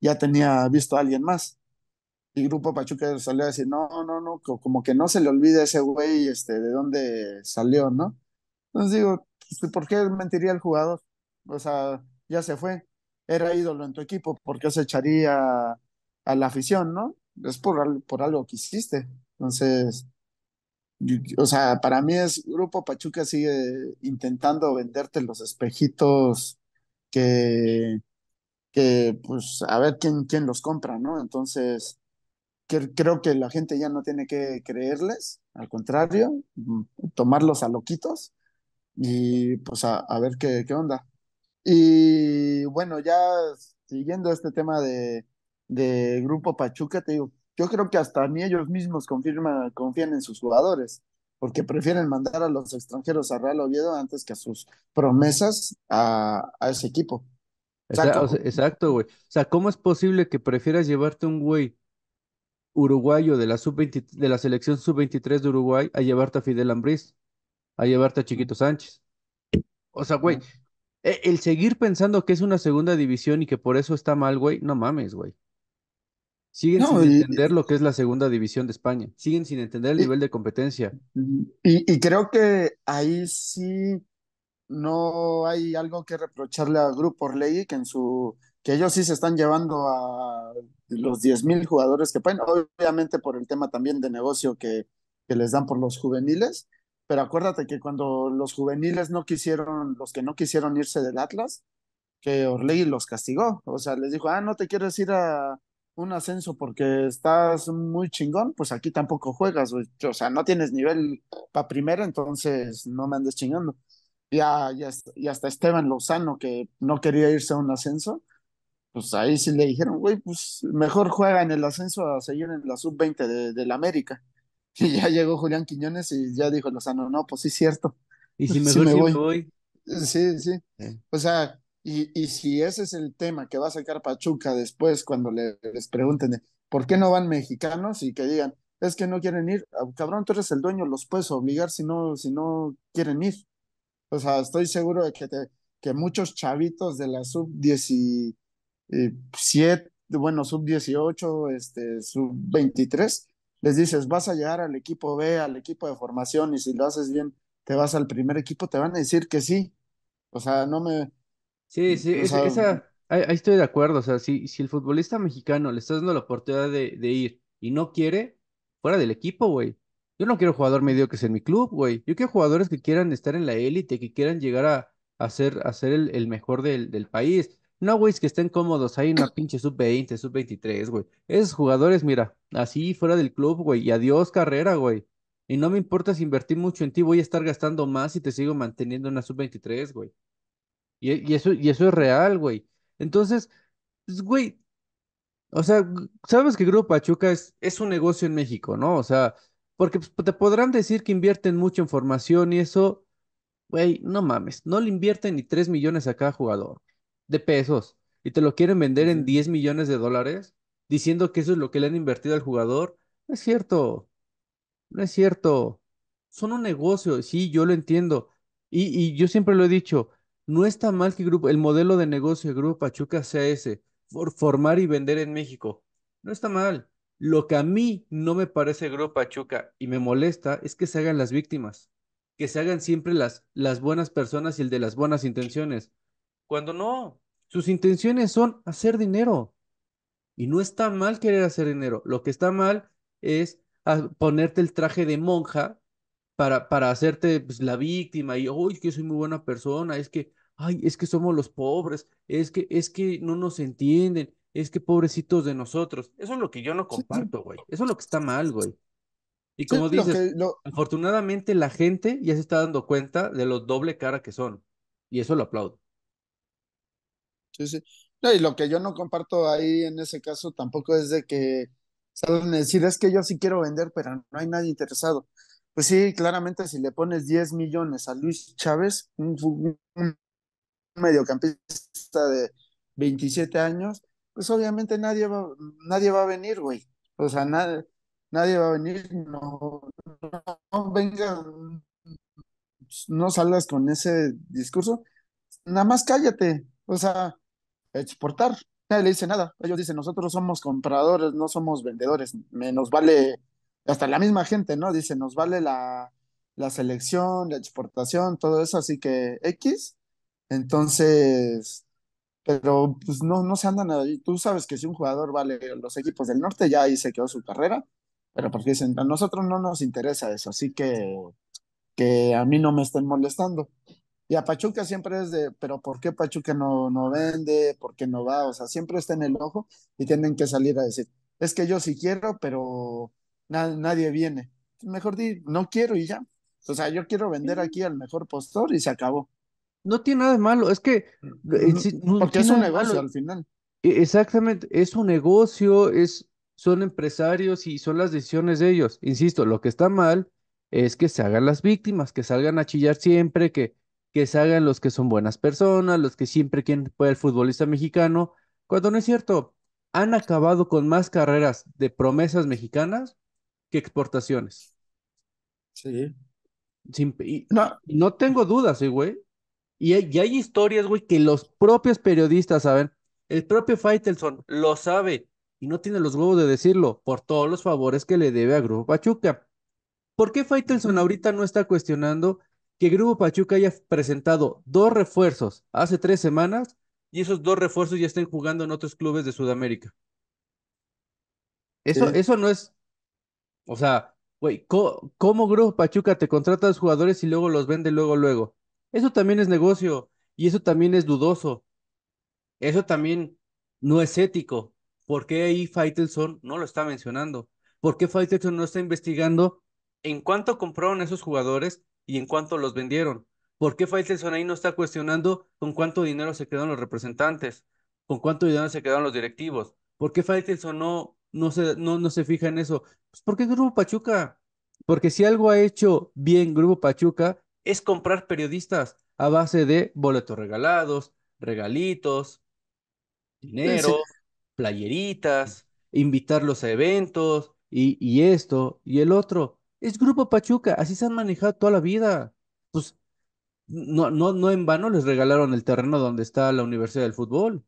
ya tenía visto a alguien más. Y Grupo Pachuca salió a decir, no, no, no, como que no se le olvide a ese güey este, de dónde salió, ¿no? Entonces digo, ¿por qué mentiría el jugador? O sea, ya se fue, era ídolo en tu equipo, ¿por qué se echaría a la afición, ¿no? Es por, por algo que hiciste. Entonces, yo, o sea, para mí es Grupo Pachuca sigue intentando venderte los espejitos que, que pues, a ver quién, quién los compra, ¿no? Entonces, que, creo que la gente ya no tiene que creerles, al contrario, tomarlos a loquitos y, pues, a, a ver qué, qué onda. Y, bueno, ya siguiendo este tema de de Grupo Pachuca, te digo, yo creo que hasta ni ellos mismos confirman, confían en sus jugadores, porque prefieren mandar a los extranjeros a Real Oviedo antes que a sus promesas a, a ese equipo. Exacto, güey. O sea, ¿cómo es posible que prefieras llevarte un güey uruguayo de la, sub veinte, de la selección sub veintitrés de Uruguay a llevarte a Fidel Ambriz, a llevarte a Chiquito Sánchez? O sea, güey, el seguir pensando que es una segunda división y que por eso está mal, güey, no mames, güey. Siguen No, sin y, entender lo que es la segunda división de España. Siguen sin entender el y, nivel de competencia. y y creo que ahí sí no hay algo que reprocharle a Grupo Orlegi, que en su que ellos sí se están llevando a los diez mil jugadores que pueden, obviamente por el tema también de negocio que, que les dan por los juveniles, pero acuérdate que cuando los juveniles no quisieron, los que no quisieron irse del Atlas, que Orlegi los castigó, o sea, les dijo, ah, no te quieres ir a un ascenso porque estás muy chingón, pues aquí tampoco juegas, güey. O sea, no tienes nivel para primera, entonces no me andes chingando. Y, a- y hasta, y hasta Esteban Lozano, que no quería irse a un ascenso, pues ahí sí le dijeron, güey, pues mejor juega en el ascenso a seguir en la sub veinte de, del América. Y ya llegó Julián Quiñones y ya dijo Lozano, no, pues sí es cierto, Y si sí mejor me sí me voy. voy. Sí, sí. Eh, O sea, y, y si ese es el tema que va a sacar Pachuca después cuando le- les pregunten de, por qué no van mexicanos y que digan, es que no quieren ir, ah, cabrón, tú eres el dueño, los puedes obligar si no, si no quieren ir. O sea, estoy seguro de que, te, que muchos chavitos de la sub diecisiete, bueno, sub dieciocho, este, sub veintitrés, les dices, vas a llegar al equipo B, al equipo de formación, y si lo haces bien, te vas al primer equipo, te van a decir que sí. O sea, no me, Sí, sí, o esa, sea, esa, ahí, ahí estoy de acuerdo. O sea, si, si el futbolista mexicano le está dando la oportunidad de, de ir y no quiere, fuera del equipo, güey. Yo no quiero jugador mediocres en mi club, güey. Yo quiero jugadores que quieran estar en la élite, que quieran llegar a, a ser, a ser el, el mejor del, del país. No, güey, es que estén cómodos ahí en una pinche sub veinte, sub veintitrés, güey. Esos jugadores, mira, así fuera del club, güey, y adiós carrera, güey. Y no me importa si invertí mucho en ti, voy a estar gastando más y te sigo manteniendo en una sub veintitrés, güey. Y, e- y eso, y eso es real, güey. Entonces, pues, güey, o sea, g- sabes que Grupo Pachuca es, es un negocio en México, ¿no? O sea, porque pues, te podrán decir que invierten mucho en formación y eso, güey, no mames, no le invierten ni tres millones a cada jugador de pesos y te lo quieren vender en diez millones de dólares diciendo que eso es lo que le han invertido al jugador. No es cierto. No es cierto. Son un negocio, sí, yo lo entiendo. Y, y yo siempre lo he dicho, no está mal que grupo, el modelo de negocio de Grupo Pachuca sea ese, for- formar y vender en México. No está mal. Lo que a mí no me parece Grupo Pachuca y me molesta es que se hagan las víctimas, que se hagan siempre las, las buenas personas y el de las buenas intenciones. Cuando no, sus intenciones son hacer dinero. Y no está mal querer hacer dinero. Lo que está mal es ah, ponerte el traje de monja para, para hacerte pues, la víctima y, uy, que soy muy buena persona, es que, ay, es que somos los pobres, es que, es que no nos entienden, es que pobrecitos de nosotros. Eso es lo que yo no sí, sí, comparto, güey. Eso es lo que está mal, güey. Y sí, como lo dices, que, lo, afortunadamente la gente ya se está dando cuenta de lo doble cara que son. Y eso lo aplaudo. sí, sí. No, y lo que yo no comparto ahí en ese caso tampoco es de que salgan a decir, es que yo sí quiero vender, pero no hay nadie interesado. Pues sí, claramente si le pones diez millones a Luis Chávez, un, fu- un mediocampista de veintisiete años, pues obviamente nadie va, nadie va a venir, güey. O sea, nadie, nadie va a venir, no, no venga, no salgas con ese discurso, nada más cállate, o sea, exportar, nadie le dice nada, ellos dicen, nosotros somos compradores, no somos vendedores, me, nos vale, hasta la misma gente, ¿no? Dice, nos vale la, la selección, la exportación, todo eso, así que X, entonces, pero pues no, no se andan ahí. Tú sabes que si un jugador vale los equipos del norte, ya ahí se quedó su carrera, pero porque dicen, a nosotros no nos interesa eso, así que, que a mí no me estén molestando. Y a Pachuca siempre es de, pero ¿por qué Pachuca no, no vende? ¿Por qué no va? O sea, siempre está en el ojo y tienen que salir a decir, es que yo sí quiero, pero na- nadie viene. Mejor di, no quiero y ya. O sea, yo quiero vender Sí. aquí al mejor postor y se acabó. No tiene nada de malo, es que eh, sí, no Porque es tiene un nada de negocio malo. al final. E- Exactamente, es un negocio, es, son empresarios y son las decisiones de ellos. Insisto, lo que está mal es que se hagan las víctimas, que salgan a chillar siempre, que, que se hagan los que son buenas personas, los que siempre quieren puede el futbolista mexicano, cuando no es cierto. Han acabado con más carreras de promesas mexicanas que exportaciones. Sí. Sin- y, No, y no tengo dudas, sí, güey. Y hay, y hay historias, güey, que los propios periodistas saben. El propio Faitelson lo sabe. y no tiene los huevos de decirlo, por todos los favores que le debe a Grupo Pachuca. ¿Por qué Faitelson ahorita no está cuestionando que Grupo Pachuca haya presentado dos refuerzos hace tres semanas y esos dos refuerzos ya estén jugando en otros clubes de Sudamérica? Eso, sí. eso no es... O sea, güey, ¿cómo, ¿cómo Grupo Pachuca te contrata a los jugadores y luego los vende luego, luego? Eso también es negocio y eso también es dudoso. Eso también no es ético. ¿Por qué ahí Faitelson no lo está mencionando? ¿Por qué Faitelson no está investigando en cuánto compraron esos jugadores y en cuánto los vendieron? ¿Por qué Faitelson ahí no está cuestionando con cuánto dinero se quedaron los representantes? ¿Con cuánto dinero se quedaron los directivos? ¿Por qué Faitelson no, no, se, no, no se fija en eso? Pues porque es Grupo Pachuca. Porque si algo ha hecho bien Grupo Pachuca es comprar periodistas a base de boletos regalados, regalitos, dinero, sí, sí. playeritas, invitarlos a eventos y, y esto y el otro. Es Grupo Pachuca, así se han manejado toda la vida. Pues no, no, no en vano les regalaron el terreno donde está la Universidad del Fútbol.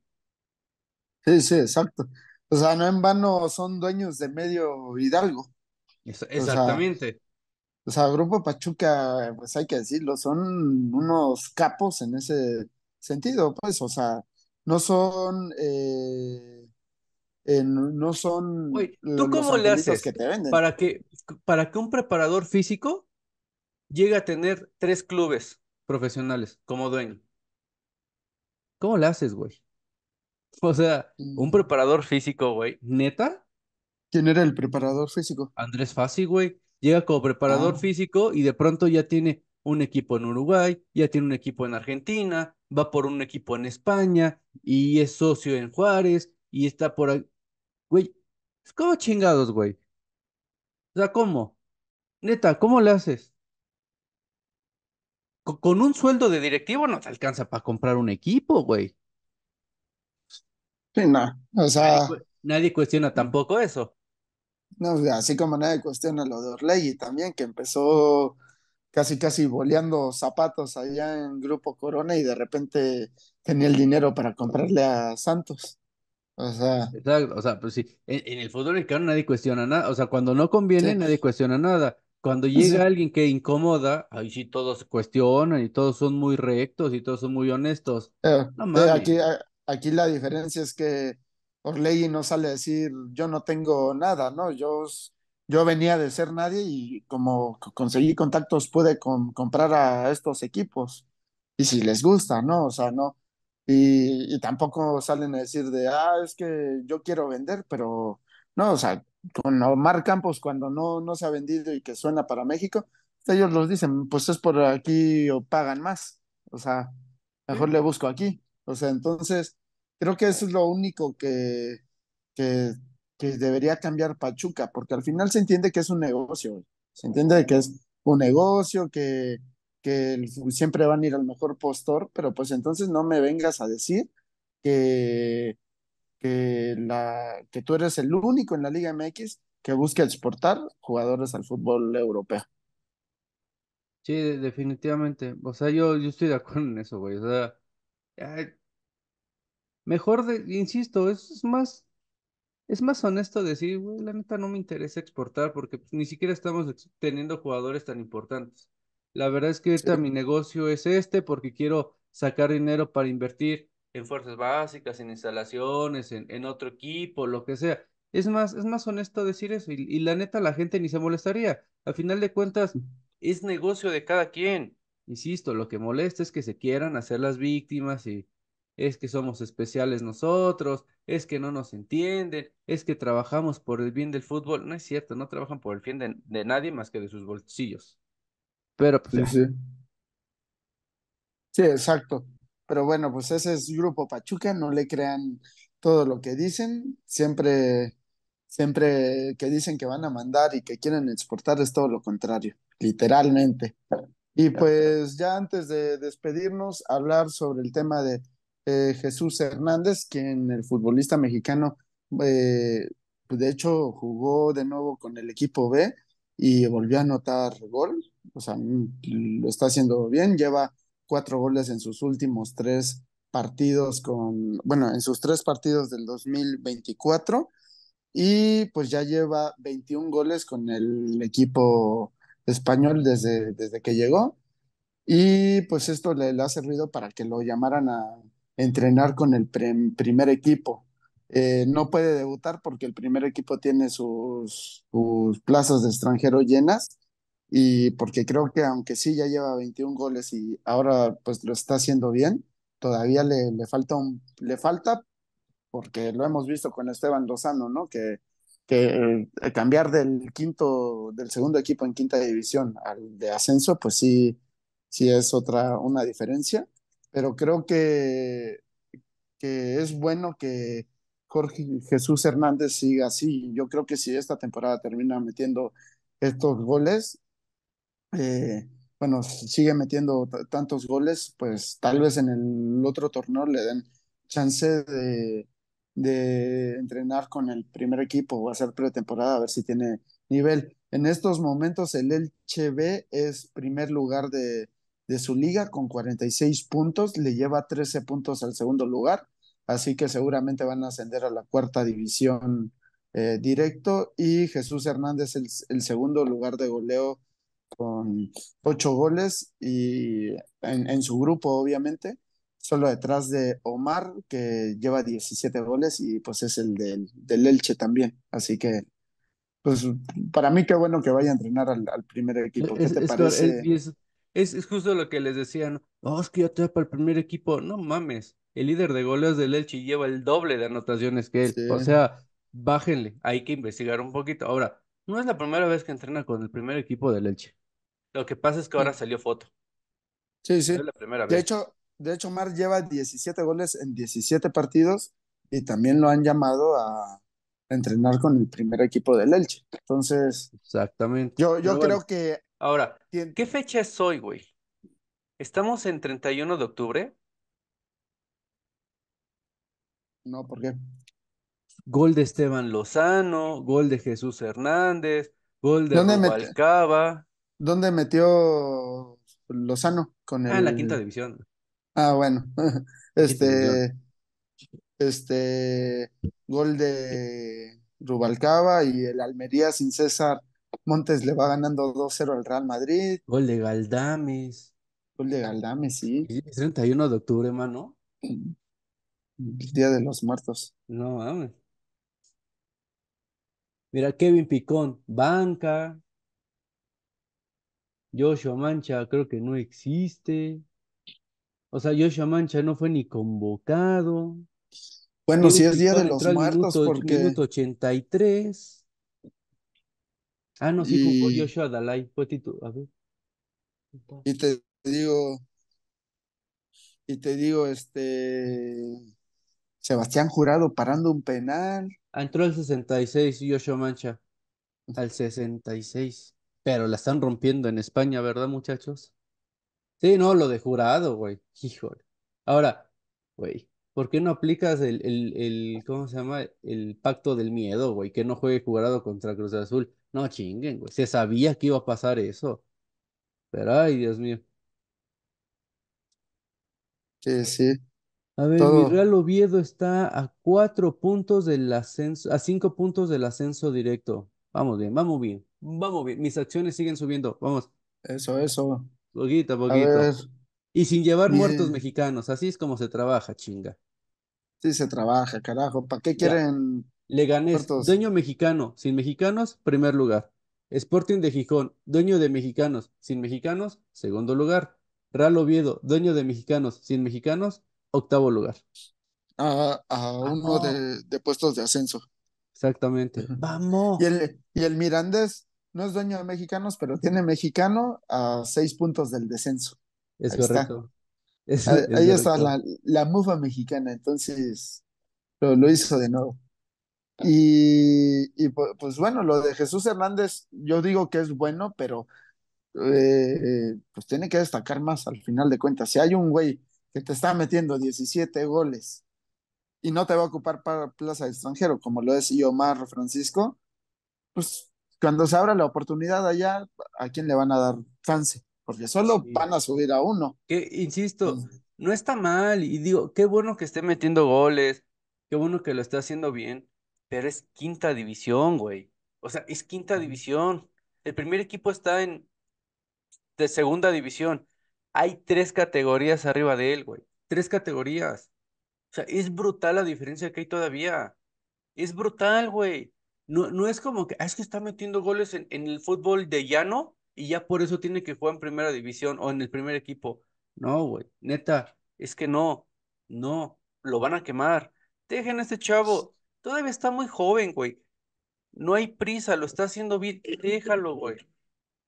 Sí, sí, exacto. O sea, no en vano son dueños de medio Hidalgo. Es, exactamente. O sea, o sea, Grupo Pachuca, pues hay que decirlo, son unos capos en ese sentido, pues, o sea, no son... Eh... Eh, no son Oye, ¿tú cómo le haces que te venden? Para que, para que un preparador físico llegue a tener tres clubes profesionales como dueño? ¿Cómo le haces, güey? O sea, un preparador físico, güey, ¿neta? ¿Quién era el preparador físico? Andrés Fassi, güey, llega como preparador ah. físico y de pronto ya tiene un equipo en Uruguay, ya tiene un equipo en Argentina, va por un equipo en España y es socio en Juárez y está por ahí. Güey, ¿cómo chingados, güey? O sea, ¿cómo? Neta, ¿cómo le haces? Con, con un sueldo de directivo no te alcanza para comprar un equipo, güey. Sí, no, o sea... Nadie, nadie cuestiona tampoco eso. No, así como nadie cuestiona lo de Orlegi también, que empezó casi casi boleando zapatos allá en Grupo Corona y de repente tenía el dinero para comprarle a Santos. O sea, Exacto. o sea, pues sí, en, en el fútbol mexicano nadie cuestiona nada, o sea, cuando no conviene sí. nadie cuestiona nada, cuando llega sí. alguien que incomoda, ahí sí todos cuestionan y todos son muy rectos y todos son muy honestos. Eh, no mames. Eh, aquí, aquí la diferencia es que Orlegi no sale a decir yo no tengo nada, ¿no? Yo, yo venía de ser nadie y como conseguí contactos pude com- comprar a estos equipos y si les gusta, ¿no? O sea, no. Y, y tampoco salen a decir de, ah, es que yo quiero vender, pero no, o sea, con Omar Campos cuando no, no se ha vendido y que suena para México, ellos los dicen, pues es por aquí o pagan más, o sea, mejor sí. le busco aquí, o sea, entonces creo que eso es lo único que, que, que debería cambiar Pachuca, porque al final se entiende que es un negocio, se entiende que es un negocio, que... que siempre van a ir al mejor postor, pero pues entonces no me vengas a decir que, que, la, que tú eres el único en la Liga M X que busca exportar jugadores al fútbol europeo. Sí, definitivamente. O sea, yo, yo estoy de acuerdo en eso, güey. O sea, eh, mejor, de, insisto, es más, es más honesto decir, güey, la neta no me interesa exportar porque pues, ni siquiera estamos teniendo jugadores tan importantes. La verdad es que ahorita sí. mi negocio es este porque quiero sacar dinero para invertir en fuerzas básicas, en instalaciones, en, en otro equipo, lo que sea. Es más, es más honesto decir eso y, y la neta la gente ni se molestaría. Al final de cuentas es negocio de cada quien. Insisto, lo que molesta es que se quieran hacer las víctimas y es que somos especiales nosotros, es que no nos entienden, es que trabajamos por el bien del fútbol. No es cierto, no trabajan por el bien de, de nadie más que de sus bolsillos. Pero pues, sí, sí. sí, exacto. Pero bueno, pues ese es Grupo Pachuca, no le crean todo lo que dicen. Siempre, siempre que dicen que van a mandar y que quieren exportar es todo lo contrario, literalmente. Y pues ya antes de despedirnos, hablar sobre el tema de eh, Jesús Hernández, quien el futbolista mexicano, eh, de hecho, jugó de nuevo con el equipo B y volvió a anotar gol. O sea, lo está haciendo bien, lleva cuatro goles en sus últimos tres partidos con, bueno, en sus tres partidos del dos mil veinticuatro y pues ya lleva veintiún goles con el equipo español desde, desde que llegó, y pues esto le, le ha servido para que lo llamaran a entrenar con el pre, primer equipo. Eh, no puede debutar porque el primer equipo tiene sus, sus plazas de extranjero llenas, y porque creo que aunque sí ya lleva veintiún goles y ahora pues lo está haciendo bien, todavía le, le falta un, le falta porque lo hemos visto con Esteban Lozano, ¿no? Que, que eh, cambiar del quinto, del segundo equipo en quinta división al de ascenso, pues sí, sí es otra, una diferencia, pero creo que, que es bueno que Jorge Jesús Hernández siga así. Yo creo que si esta temporada termina metiendo estos goles, eh, bueno, sigue metiendo t- tantos goles, pues tal vez en el otro torneo le den chance de, de entrenar con el primer equipo o hacer pretemporada, a ver si tiene nivel. En estos momentos el Elche B es primer lugar de, de su liga con cuarenta y seis puntos, le lleva trece puntos al segundo lugar, así que seguramente van a ascender a la cuarta división eh, directo, y Jesús Hernández el, el segundo lugar de goleo con ocho goles y en, en su grupo obviamente, solo detrás de Omar, que lleva diecisiete goles y pues es el del, del Elche también, así que pues para mí qué bueno que vaya a entrenar al, al primer equipo. ¿Qué es, te es, parece? Es, es, es justo lo que les decían, oh, es que ya te va para el primer equipo, no mames, el líder de goleos del Elche lleva el doble de anotaciones que él, sí. O sea, bájenle, hay que investigar un poquito. Ahora, no es la primera vez que entrena con el primer equipo del Elche, lo que pasa es que ahora salió foto. Sí, sí, es la primera vez. de hecho De hecho, Omar lleva diecisiete goles en diecisiete partidos y también lo han llamado a entrenar con el primer equipo del Elche. Entonces, exactamente. Yo, yo creo bueno. que... Ahora, ¿qué fecha es hoy, güey? ¿Estamos en treinta y uno de octubre? No, ¿por qué? Gol de Esteban Lozano, gol de Jesús Hernández, gol de Rubalcaba. ¿Dónde metió Lozano? Con el... Ah, en la quinta división. Ah, bueno, este, este gol de Rubalcaba y el Almería sin César Montes le va ganando dos cero al Real Madrid. Gol de Galdames. Gol de Galdames, sí. Es treinta y uno de octubre, mano. El Día de los Muertos. No, mames. Mira, Kevin Picón, banca. Joshua Mancha, creo que no existe. O sea, Joshua Mancha no fue ni convocado. Bueno, si es Día de los Muertos, minuto, porque... Minuto ochenta y tres. Ah, no, sí y... jugó Joshua Dalai. Fue titu... A ver. Y te digo... Y te digo, este... Sebastián Jurado parando un penal. Entró al sesenta y seis Joshua Mancha. Al sesenta y seis. Pero la están rompiendo en España, ¿verdad, muchachos? Sí, no, lo de Jurado, güey, híjole. Ahora, güey, ¿por qué no aplicas el, el, el, ¿cómo se llama? El pacto del miedo, güey, que no juegue Jurado contra Cruz Azul. No chinguen, güey, se sabía que iba a pasar eso. Pero, ay, Dios mío. Sí, sí. A ver, todo. Mi Real Oviedo está a cuatro puntos del ascenso, a cinco puntos del ascenso directo. Vamos bien, vamos bien, vamos bien. Mis acciones siguen subiendo, vamos. Eso, eso. Poquito, poquito. Y sin llevar bien. Muertos mexicanos, así es como se trabaja, chinga. Sí se trabaja, carajo. ¿Para qué quieren? Ya. Leganés, muertos? Dueño mexicano, sin mexicanos, primer lugar. Sporting de Gijón, dueño de mexicanos, sin mexicanos, segundo lugar. Real Oviedo, dueño de mexicanos, sin mexicanos, octavo lugar. A, a uno ah, no. de, de puestos de ascenso. Exactamente. Vamos. ¿Y el, y el Mirandés? No es dueño de mexicanos, pero tiene mexicano a seis puntos del descenso. Es ahí correcto. Está. Es, ahí, es ahí correcto. Está la, la mufa mexicana, entonces lo, lo hizo de nuevo. Y, y pues bueno, lo de Jesús Hernández, yo digo que es bueno, pero eh, pues tiene que destacar más al final de cuentas. Si hay un güey que te está metiendo diecisiete goles y no te va a ocupar para plaza de extranjero, como lo es Omar Francisco, pues cuando se abra la oportunidad allá, ¿a quién le van a dar chance? Porque solo sí. van a subir a uno. Que, insisto, sí. no está mal. Y digo, qué bueno que esté metiendo goles, qué bueno que lo esté haciendo bien. Pero es quinta división, güey. O sea, es quinta división. El primer equipo está en de segunda división. Hay tres categorías arriba de él, güey. Tres categorías. O sea, es brutal la diferencia que hay todavía. Es brutal, güey. No, no es como que, ah, es que está metiendo goles en, en el fútbol de llano y ya por eso tiene que jugar en primera división o en el primer equipo. No, güey. Neta, es que no. No. Lo van a quemar. Dejen a este chavo. Todavía está muy joven, güey. No hay prisa, lo está haciendo bien. Déjalo, güey.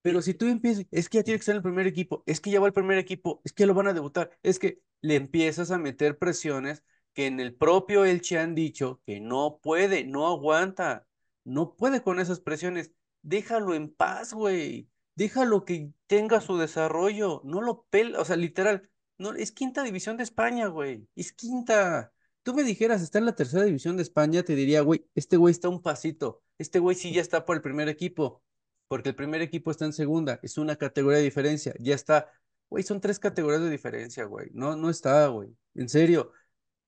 Pero si tú empiezas, es que ya tiene que estar en el primer equipo, es que ya va al primer equipo, es que lo van a debutar, es que le empiezas a meter presiones que en el propio Elche han dicho que no puede, no aguanta, no puede con esas presiones. Déjalo en paz, güey. Déjalo que tenga su desarrollo. No lo pela, o sea, literal. No, es quinta división de España, güey. Es quinta. Tú me dijeras, está en la tercera división de España, te diría, güey, este güey está un pasito. Este güey sí ya está por el primer equipo, porque el primer equipo está en segunda. Es una categoría de diferencia. Ya está. Güey, son tres categorías de diferencia, güey. No, no está, güey. En serio.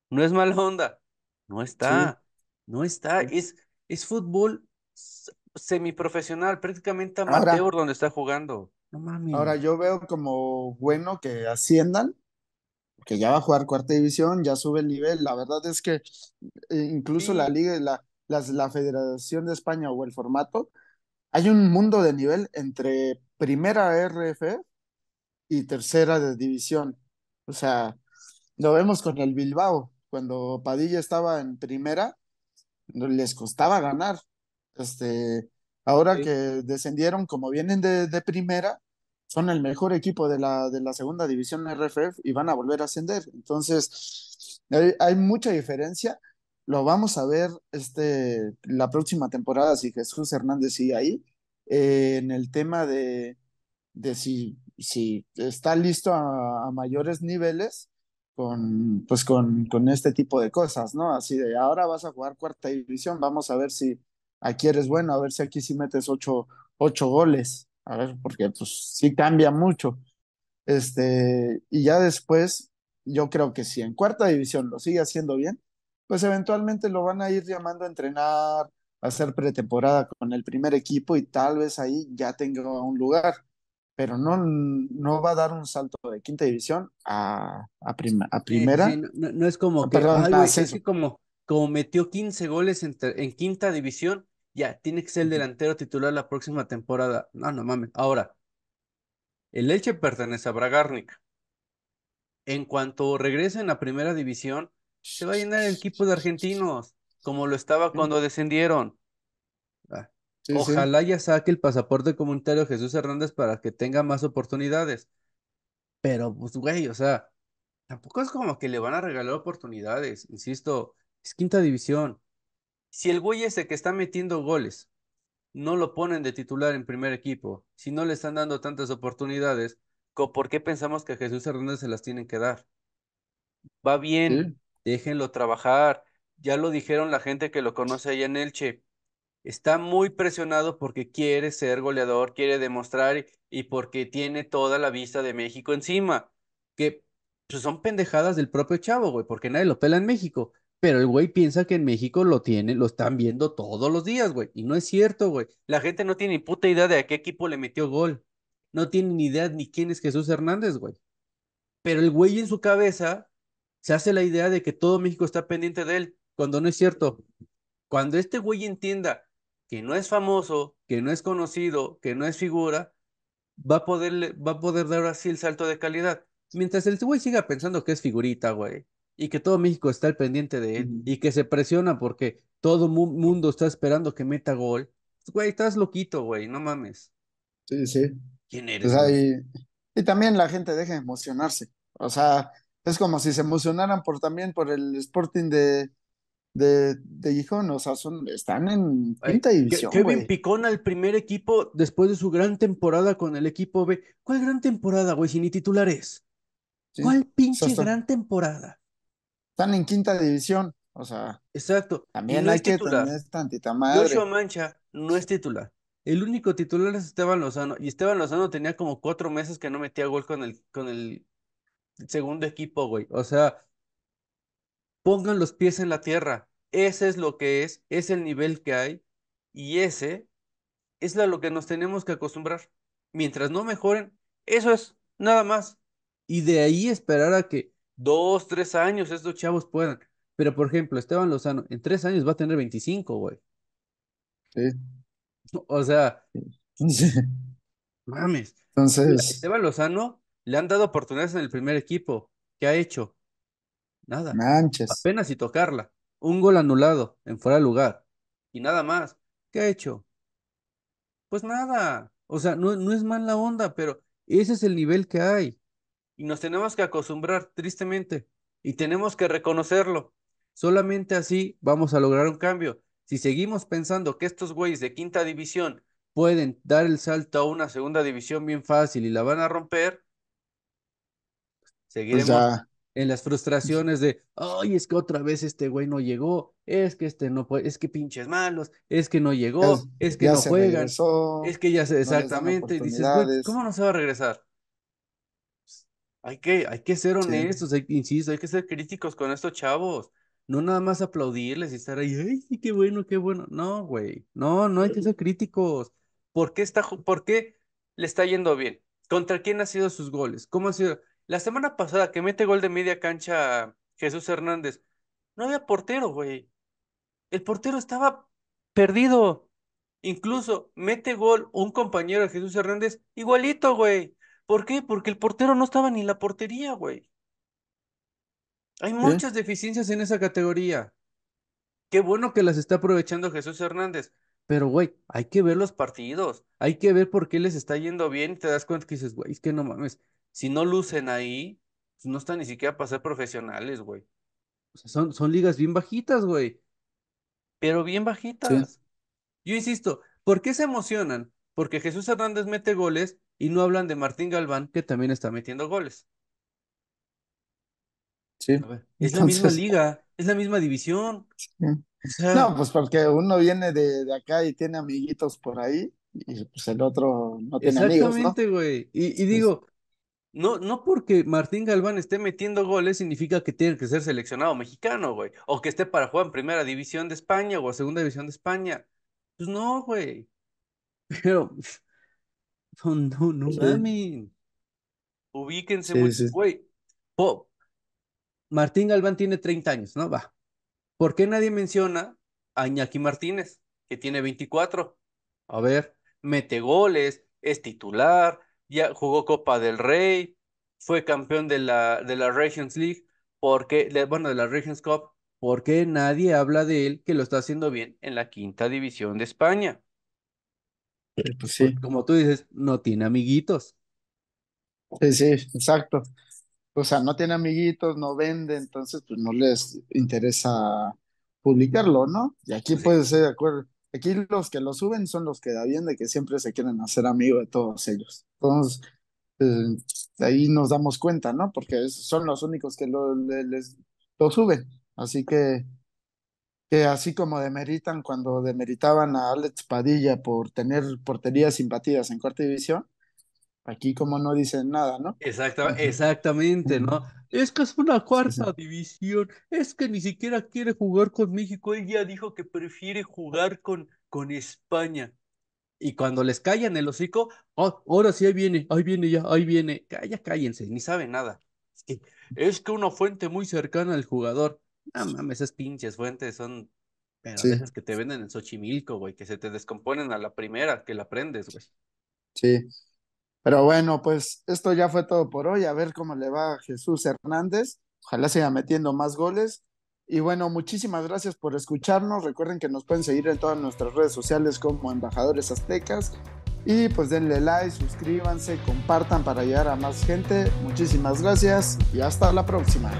No es mala onda. No está. Sí. No está. Sí. Es, es fútbol semiprofesional, prácticamente amateur ahora, donde está jugando. No mames. Ahora yo veo como bueno que asciendan, que ya va a jugar cuarta división, ya sube el nivel. La verdad es que incluso sí. la liga, la, la, la Federación de España o el formato, hay un mundo de nivel entre primera R F y tercera de división. O sea, lo vemos con el Bilbao. Cuando Padilla estaba en primera, les costaba ganar. Este, ahora sí. que descendieron, como vienen de, de primera, son el mejor equipo de la, de la segunda división R F F y van a volver a ascender. Entonces, hay, hay mucha diferencia. Lo vamos a ver este, la próxima temporada, si Jesús Hernández sigue ahí, eh, en el tema de, de si, si está listo a, a mayores niveles con, pues con, con este tipo de cosas, ¿no? Así de, ahora vas a jugar cuarta división, vamos a ver si aquí eres bueno, a ver si aquí sí metes ocho, ocho goles. A ver, porque pues sí cambia mucho. Este, y ya después, yo creo que si en cuarta división lo sigue haciendo bien, pues eventualmente lo van a ir llamando a entrenar, a hacer pretemporada con el primer equipo y tal vez ahí ya tenga un lugar. Pero no, no va a dar un salto de quinta división a, a, prima, a primera. Sí, sí, no, no es como no, que, perdón, ay, wey, es que como, como metió quince goles en, en quinta división, ya, tiene que ser el delantero titular la próxima temporada. No, no mames. Ahora, el Elche pertenece a Bragarnik. En cuanto regresen a primera división, se va a llenar el equipo de argentinos, como lo estaba cuando descendieron. Ah, sí, ojalá sí. ya saque el pasaporte comunitario Jesús Hernández para que tenga más oportunidades. Pero, pues, güey, o sea, tampoco es como que le van a regalar oportunidades. Insisto, es quinta división. Si el güey ese que está metiendo goles no lo ponen de titular en primer equipo, si no le están dando tantas oportunidades, ¿por qué pensamos que a Jesús Hernández se las tienen que dar? Va bien, ¿sí? Déjenlo trabajar. Ya lo dijeron la gente que lo conoce allá en Elche. Está muy presionado porque quiere ser goleador, quiere demostrar y porque tiene toda la vista de México encima. Que pues, son pendejadas del propio chavo, güey, porque nadie lo pela en México. Pero el güey piensa que en México lo tienen, lo están viendo todos los días, güey. Y no es cierto, güey. La gente no tiene ni puta idea de a qué equipo le metió gol. No tiene ni idea ni quién es Jesús Hernández, güey. Pero el güey en su cabeza se hace la idea de que todo México está pendiente de él, cuando no es cierto. Cuando este güey entienda que no es famoso, que no es conocido, que no es figura, va a poder, va a poder dar así el salto de calidad. Mientras el güey siga pensando que es figurita, güey, y que todo México está al pendiente de él, uh-huh. y que se presiona porque todo mu- mundo está esperando que meta gol. Güey, estás loquito, güey, no mames. Sí, sí. ¿Quién eres? O sea, y, y también la gente deja de emocionarse. O sea, es como si se emocionaran por también por el Sporting de, de, de Gijón. O sea, son, están en quinta división, Kevin güey. Picón al primer equipo después de su gran temporada con el equipo B. ¿Cuál gran temporada, güey? Si ni titulares. Sí. ¿Cuál pinche o sea, gran temporada? Están en quinta división, o sea... Exacto. También no hay que tener tantita madre. Joshua Mancha no es titular. El único titular es Esteban Lozano. Y Esteban Lozano tenía como cuatro meses que no metía gol con el, con el segundo equipo, güey. O sea, pongan los pies en la tierra. Ese es lo que es, es el nivel que hay y ese es a lo que nos tenemos que acostumbrar. Mientras no mejoren, eso es, nada más. Y de ahí esperar a que dos, tres años estos chavos puedan. Pero, por ejemplo, Esteban Lozano, en tres años va a tener veinticinco, güey. Sí. O sea, sí. Mames. Entonces, a Esteban Lozano le han dado oportunidades en el primer equipo. ¿Qué ha hecho? Nada. Manches. Apenas y tocarla. Un gol anulado en fuera de lugar. Y nada más. ¿Qué ha hecho? Pues nada. O sea, no, no es mala onda, pero ese es el nivel que hay. Y nos tenemos que acostumbrar, tristemente. Y tenemos que reconocerlo. Solamente así vamos a lograr un cambio. Si seguimos pensando que estos güeyes de quinta división pueden dar el salto a una segunda división bien fácil y la van a romper, seguiremos pues en las frustraciones de, ay, es que otra vez este güey no llegó, es que este no puede, es que pinches malos, es que no llegó, es, es que no juegan, regresó, es que ya se, exactamente, no y dices, güey, ¿cómo no se va a regresar? Hay que, hay que ser honestos, sí. hay, insisto, hay que ser críticos con estos chavos, no nada más aplaudirles y estar ahí, ay, sí, qué bueno, qué bueno, no, güey, no, no hay que ser críticos. ¿Por qué, está, ¿Por qué le está yendo bien? ¿Contra quién han sido sus goles? ¿Cómo han sido? La semana pasada que mete gol de media cancha Jesús Hernández, no había portero, güey. El portero estaba perdido. Incluso mete gol un compañero de Jesús Hernández igualito, güey. ¿Por qué? Porque el portero no estaba ni en la portería, güey. Hay muchas ¿Eh? deficiencias en esa categoría. Qué bueno que las está aprovechando Jesús Hernández. Pero, güey, hay que ver los partidos. Hay que ver por qué les está yendo bien. Y te das cuenta que dices, güey, es que no mames. Si no lucen ahí, no están ni siquiera para ser profesionales, güey. O sea, son, son ligas bien bajitas, güey. Pero bien bajitas. Sí. Yo insisto, ¿por qué se emocionan? Porque Jesús Hernández mete goles y no hablan de Martín Galván, que también está metiendo goles. Sí. A ver, es Entonces... la misma liga, es la misma división. Sí. No, pues porque uno viene de, de acá y tiene amiguitos por ahí y pues el otro no tiene amigos, ¿no? Exactamente, güey. Y, y digo, no, no porque Martín Galván esté metiendo goles significa que tiene que ser seleccionado mexicano, güey. O que esté para jugar en primera división de España o a segunda división de España. Pues no, güey. Pero, no, no, no mames. Ubíquense, güey. Sí, sí. Martín Galván tiene treinta años, ¿no? Va. ¿Por qué nadie menciona a Iñaki Martínez, que tiene veinticuatro? A ver, mete goles, es titular, ya jugó Copa del Rey, fue campeón de la, de la Regions League, porque, bueno, de la Regions Cup, porque nadie habla de él que lo está haciendo bien en la quinta división de España. Pues sí. Como tú dices, no tiene amiguitos. Sí, sí, exacto. O sea, no tiene amiguitos, no vende, entonces pues no les interesa publicarlo, ¿no? Y aquí sí. Puede ser de acuerdo. Aquí los que lo suben son los que da bien de que siempre se quieren hacer amigos de todos ellos. Entonces, eh, ahí nos damos cuenta, ¿no? Porque son los únicos que lo, le, les, lo suben. Así que, que así como demeritan cuando demeritaban a Alex Padilla por tener porterías imbatidas en cuarta división, aquí como no dicen nada, ¿no? Exactamente, exactamente, ¿no? Es que es una cuarta sí, sí. división, es que ni siquiera quiere jugar con México, él ya dijo que prefiere jugar con, con España. Y cuando les callan el hocico, oh, ahora sí, ahí viene, ahí viene ya, ahí viene. Ya cállense, ni saben nada. Es que, es que una fuente muy cercana al jugador. No mames, esas pinches fuentes son pero sí. esas que te venden en Xochimilco, güey, que se te descomponen a la primera que la prendes, güey. Sí. Pero bueno, pues esto ya fue todo por hoy. A ver cómo le va a Jesús Hernández. Ojalá siga metiendo más goles. Y bueno, muchísimas gracias por escucharnos. Recuerden que nos pueden seguir en todas nuestras redes sociales como Embajadores Aztecas. Y pues denle like, suscríbanse, compartan para llegar a más gente. Muchísimas gracias y hasta la próxima.